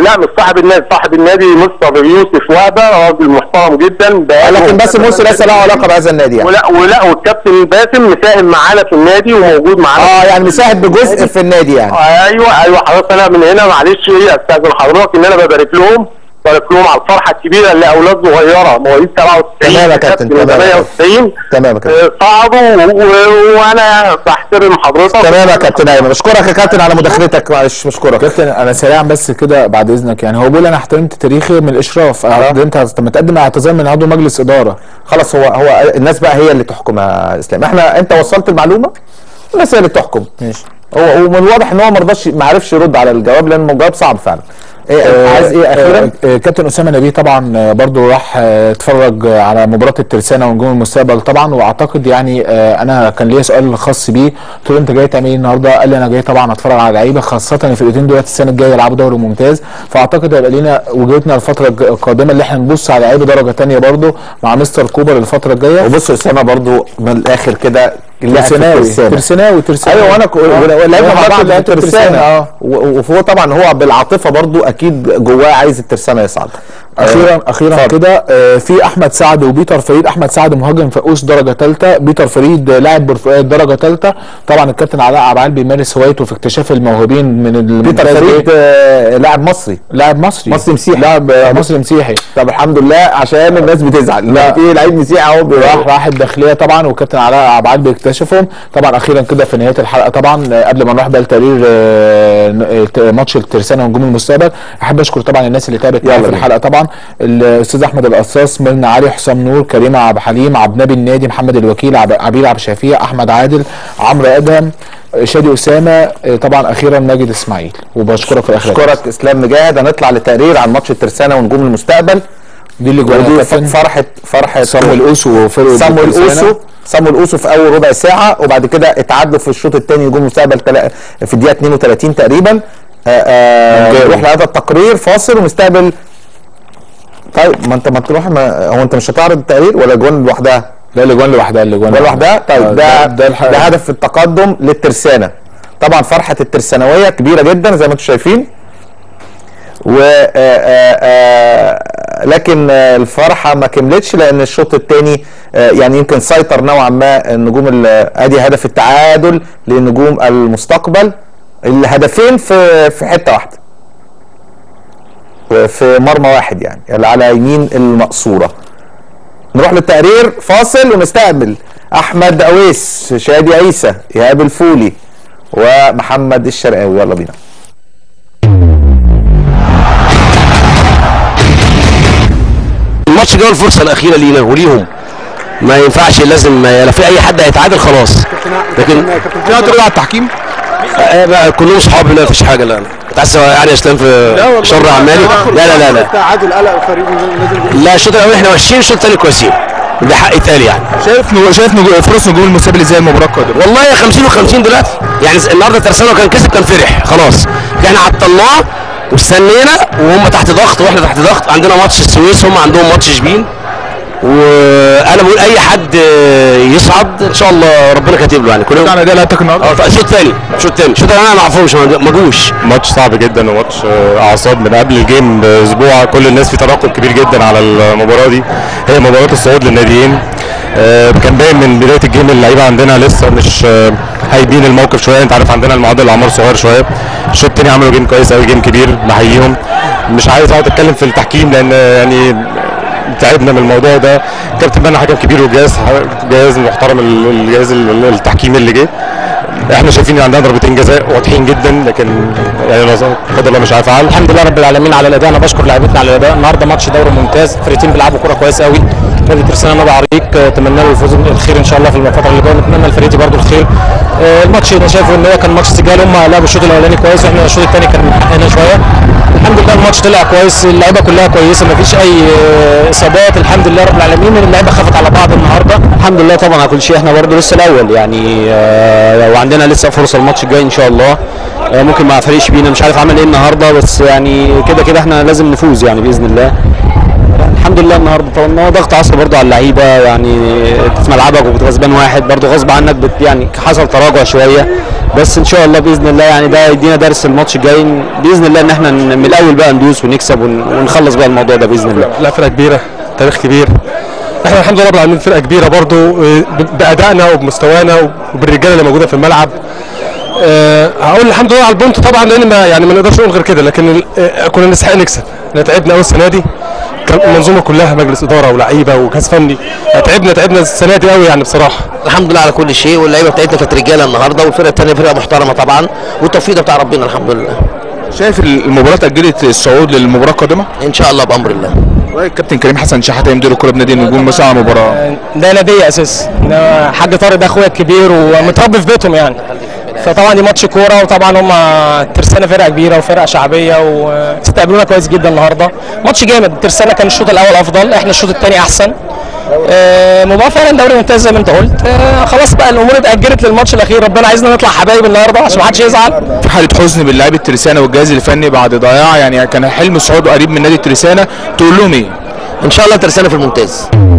لا مش صاحب النادي، صاحب النادي مستر يوسف وهبه، راجل محترم جدا، لكن باسم مرسي ليس له علاقه بهذا النادي يعني. ولا والكابتن باسم مساهم معانا في النادي وموجود معانا يعني مساهم بجزء في النادي يعني. ايوه حضرتك، انا من هنا معلش استاذن حضرتك ان انا ببارك لهم، على الفرحه الكبيره اللي اولاد صغيره مواليد 97. تمام يا كابتن، تمام يا كابتن، صعبوا وانا بحترم حضرتك. تمام يا كابتن ايمن، بشكرك يا كابتن على مداخلتك، معلش بشكرك. كابتن انا سريعا بس كده بعد اذنك، يعني هو بيقول انا احترمت تاريخي من الاشراف، انت لما تقدم اعتذار من عضو مجلس اداره خلاص، هو الناس بقى هي اللي تحكم يا اسلام. احنا انت وصلت المعلومه الناس هي اللي بتحكم. ماشي. هو ومن الواضح ان هو ما رضاش، ما عرفش يرد على الجواب لان الجواب صعب فعلا. عايز ايه اخيرا؟ كابتن اسامه نبيه طبعا برضو راح اتفرج على مباراه الترسانه ونجوم المستقبل طبعا، واعتقد يعني انا كان ليا سؤال خاص بيه، قلت له انت جاي تعمل ايه النهارده؟ قال لي انا جاي طبعا اتفرج على لعيبه، خاصه الفرقتين دول السنه الجايه يلعبوا دوري ممتاز، فاعتقد هيبقى لينا وجهتنا الفتره القادمه اللي احنا نبص على لعيبه درجه ثانيه برضو مع مستر كوبر الفتره الجايه. وبص اسامه برضو من الاخر كده ترساناوي ايوه، وانا لعيبه مع بعض الترسانه وهو طبعا هو بالعاطفه برضو اكيد جواه عايز الترسانه يصعد. اخيرا كده في احمد سعد وبيتر فريد. احمد سعد مهاجم فقوش درجه ثالثه، بيتر فريد لاعب برتقال درجه ثالثه. طبعا الكابتن علاء عبعال بيمارس هوايته في اكتشاف الموهوبين من بيتر فريد لاعب مصري، مسيحي، لاعب مصري مسيحي. طب الحمد لله عشان الناس بتزعل لا في لعيب مسيحي اهو راح الداخليه طبعا، والكابتن علاء عبعال بيكتشفهم طبعا. اخيرا كده في نهايه الحلقه طبعا قبل ما نروح بقى لتقرير ماتش الترسانه ونجوم المستقبل، احب اشكر طبعا الناس اللي تابعت في الحلقه طبعا، الاستاذ احمد القصاص، ميرنا علي، حسام نور، كريمه عبد الحليم، عبد نبي النادي، محمد الوكيل، عبير عبد الشفيع، احمد عادل، عمرو ادهم، شادي اسامه طبعا. اخيرا ماجد اسماعيل، وبشكرك في الاخر. بشكرك اسلام مجاهد. هنطلع لتقرير عن ماتش الترسانه ونجوم المستقبل دي اللي جواها فرحه صامويل اوسو وفرقه صامويل اوسو في اول ربع ساعه، وبعد كده اتعادلوا في الشوط الثاني نجوم المستقبل في الدقيقه 32 تقريبا. نروح لهذا التقرير فاصل ونستقبل. طيب ما انت ما تروح، هو انت مش هتعرض التقرير ولا جون لوحدها؟ لا الاجوان لوحدها، طيب ده هدف التقدم للترسانه طبعا. فرحه الترسانويه كبيره جدا زي ما انتم شايفين، و لكن الفرحه ما كملتش لان الشوط الثاني يعني يمكن سيطر نوعا ما النجوم. ادي هدف التعادل لنجوم المستقبل، الهدفين في حته واحده في مرمى واحد يعني على يمين المقصوره. نروح للتقرير فاصل ونستقبل احمد اويس، شادي عيسى، ايهاب الفولي، ومحمد الشرقاوي. يلا بينا. الماتش جوه الفرصه الاخيره لينا وليهم، ما ينفعش، لازم لو في اي حد هيتعادل خلاص. لكن تقدر على التحكيم كلهم صحابي، لا مفيش حاجه. لا تعسى يعني اسلام في شر اعمالي. لا تعادل قلق الفريق نازل. لا الشوط الاول احنا ماشيين، الشوط الثاني كويسين، ده حق يتقال يعني. شايف فرص نجوم المستقبل ازاي المباراه القادمه؟ والله يا 50-50 دلوقتي يعني. النهارده الترسانه كان كسب، كان فرح خلاص، احنا عطلناه واستنينا وهم تحت ضغط واحنا تحت ضغط. عندنا ماتش السويس، هم عندهم ماتش شربين، وانا بقول اي حد يصعد ان شاء الله ربنا كاتب له يعني. كلنا بتاعنا ده لعبتك النهارده شوط ثاني شوط انا ما اعرفهمش، ما جوش. ماتش صعب جدا وماتش اعصاب من قبل الجيم باسبوع. كل الناس في ترقب كبير جدا على المباراه دي، هي مباراه الصعود للناديين. كان باين من بدايه الجيم اللعيبه عندنا لسه مش هايبين الموقف شويه، انت عارف عندنا المعدل العمر صغير شويه. الشوط الثاني عملوا جيم كويس قوي، جيم كبير، بحييهم. مش عايز اقعد اتكلم في التحكيم لان يعني تعبنا من الموضوع ده. كابتن بنا حكم كبير وجهاز محترم، الجهاز التحكيمي اللي جه. احنا شايفين عندنا ضربتين جزاء واضحين جدا، لكن يعني قدر الله مش عارف. الحمد لله رب العالمين على الاداء. انا بشكر لعيبتنا على الاداء النهارده، ماتش دوري ممتاز، فرقتين بيلعبوا كوره كويس قوي. نادي الترسانه نادي عريق، اتمنى له الفوز الخير ان شاء الله في الفتره اللي جايه، ونتمنى لفرقتي برده الخير. الماتش انا شايفه ان هو كان ماتش سجال، هم لعبوا الشوط الاولاني كويس واحنا الشوط الثاني كان هنا شويه. الحمد لله الماتش طلع كويس، اللعيبه كلها كويسه، مفيش اي اصابات، الحمد لله رب العالمين. اللعيبه خافت على بعض النهارده، الحمد لله طبعا على كل شيء. احنا برده لسه الاول يعني، وعندنا لسه فرصه الماتش الجاي ان شاء الله، ممكن مع فريق شبينا، مش عارف عمل ايه النهارده، بس يعني كده كده احنا لازم نفوز يعني باذن الله. الحمد لله النهارده طبعا ضغط عصبي برده على اللعيبه يعني، في ملعبك وبتغصبان واحد برده غصب عنك يعني حصل تراجع شويه، بس ان شاء الله باذن الله يعني ده يدينا درس الماتش الجاي باذن الله، ان احنا من الاول بقى ندوس ونكسب ونخلص بقى الموضوع ده باذن الله. لا فرقه كبيره، تاريخ كبير، احنا الحمد لله رب العالمين فرقه كبيره برده بادائنا وبمستوانا وبالرجاله اللي موجوده في الملعب. هقول الحمد لله على البونت طبعا، لان ما نقدرش نقول غير كده، لكن كنا نستحق نكسب. احنا تعبنا قوي السنه دي، المنظومه كلها، مجلس اداره ولعيبه وكاس فني، تعبنا السنه دي قوي يعني بصراحه. الحمد لله على كل شيء، واللعيبه بتاعتنا كانت رجاله النهارده، والفرقه الثانيه فرقه محترمه طبعا، والتوفيق ده بتاع ربنا الحمد لله. شايف المباراه اتاجلت الصعود للمباراه القادمه؟ ان شاء الله بامر الله. كابتن كريم حسن شحاته مدير الكوره بنادي النجوم مساء على المباراه. ده نادي اساس، حاج طارق ده اخويا الكبير ومتربي في بيتهم يعني، فطبعا دي ماتش كوره، وطبعا هم الترسانه فرقه كبيره وفرقه شعبيه واستقبلونا كويس جدا النهارده. ماتش جامد، الترسانه كان الشوط الاول افضل، احنا الشوط الثاني احسن. مباراه فعلا دوري ممتاز زي ما انت قلت. خلاص بقى الامور اتاجلت للماتش الاخير، ربنا عايزنا نطلع حبايب النهارده عشان ما حدش يزعل. في حاله حزن باللاعب الترسانه والجهاز الفني بعد ضياع يعني كان حلم صعوده قريب من نادي الترسانه، تقول لهم ايه؟ ان شاء الله الترسانه في الممتاز.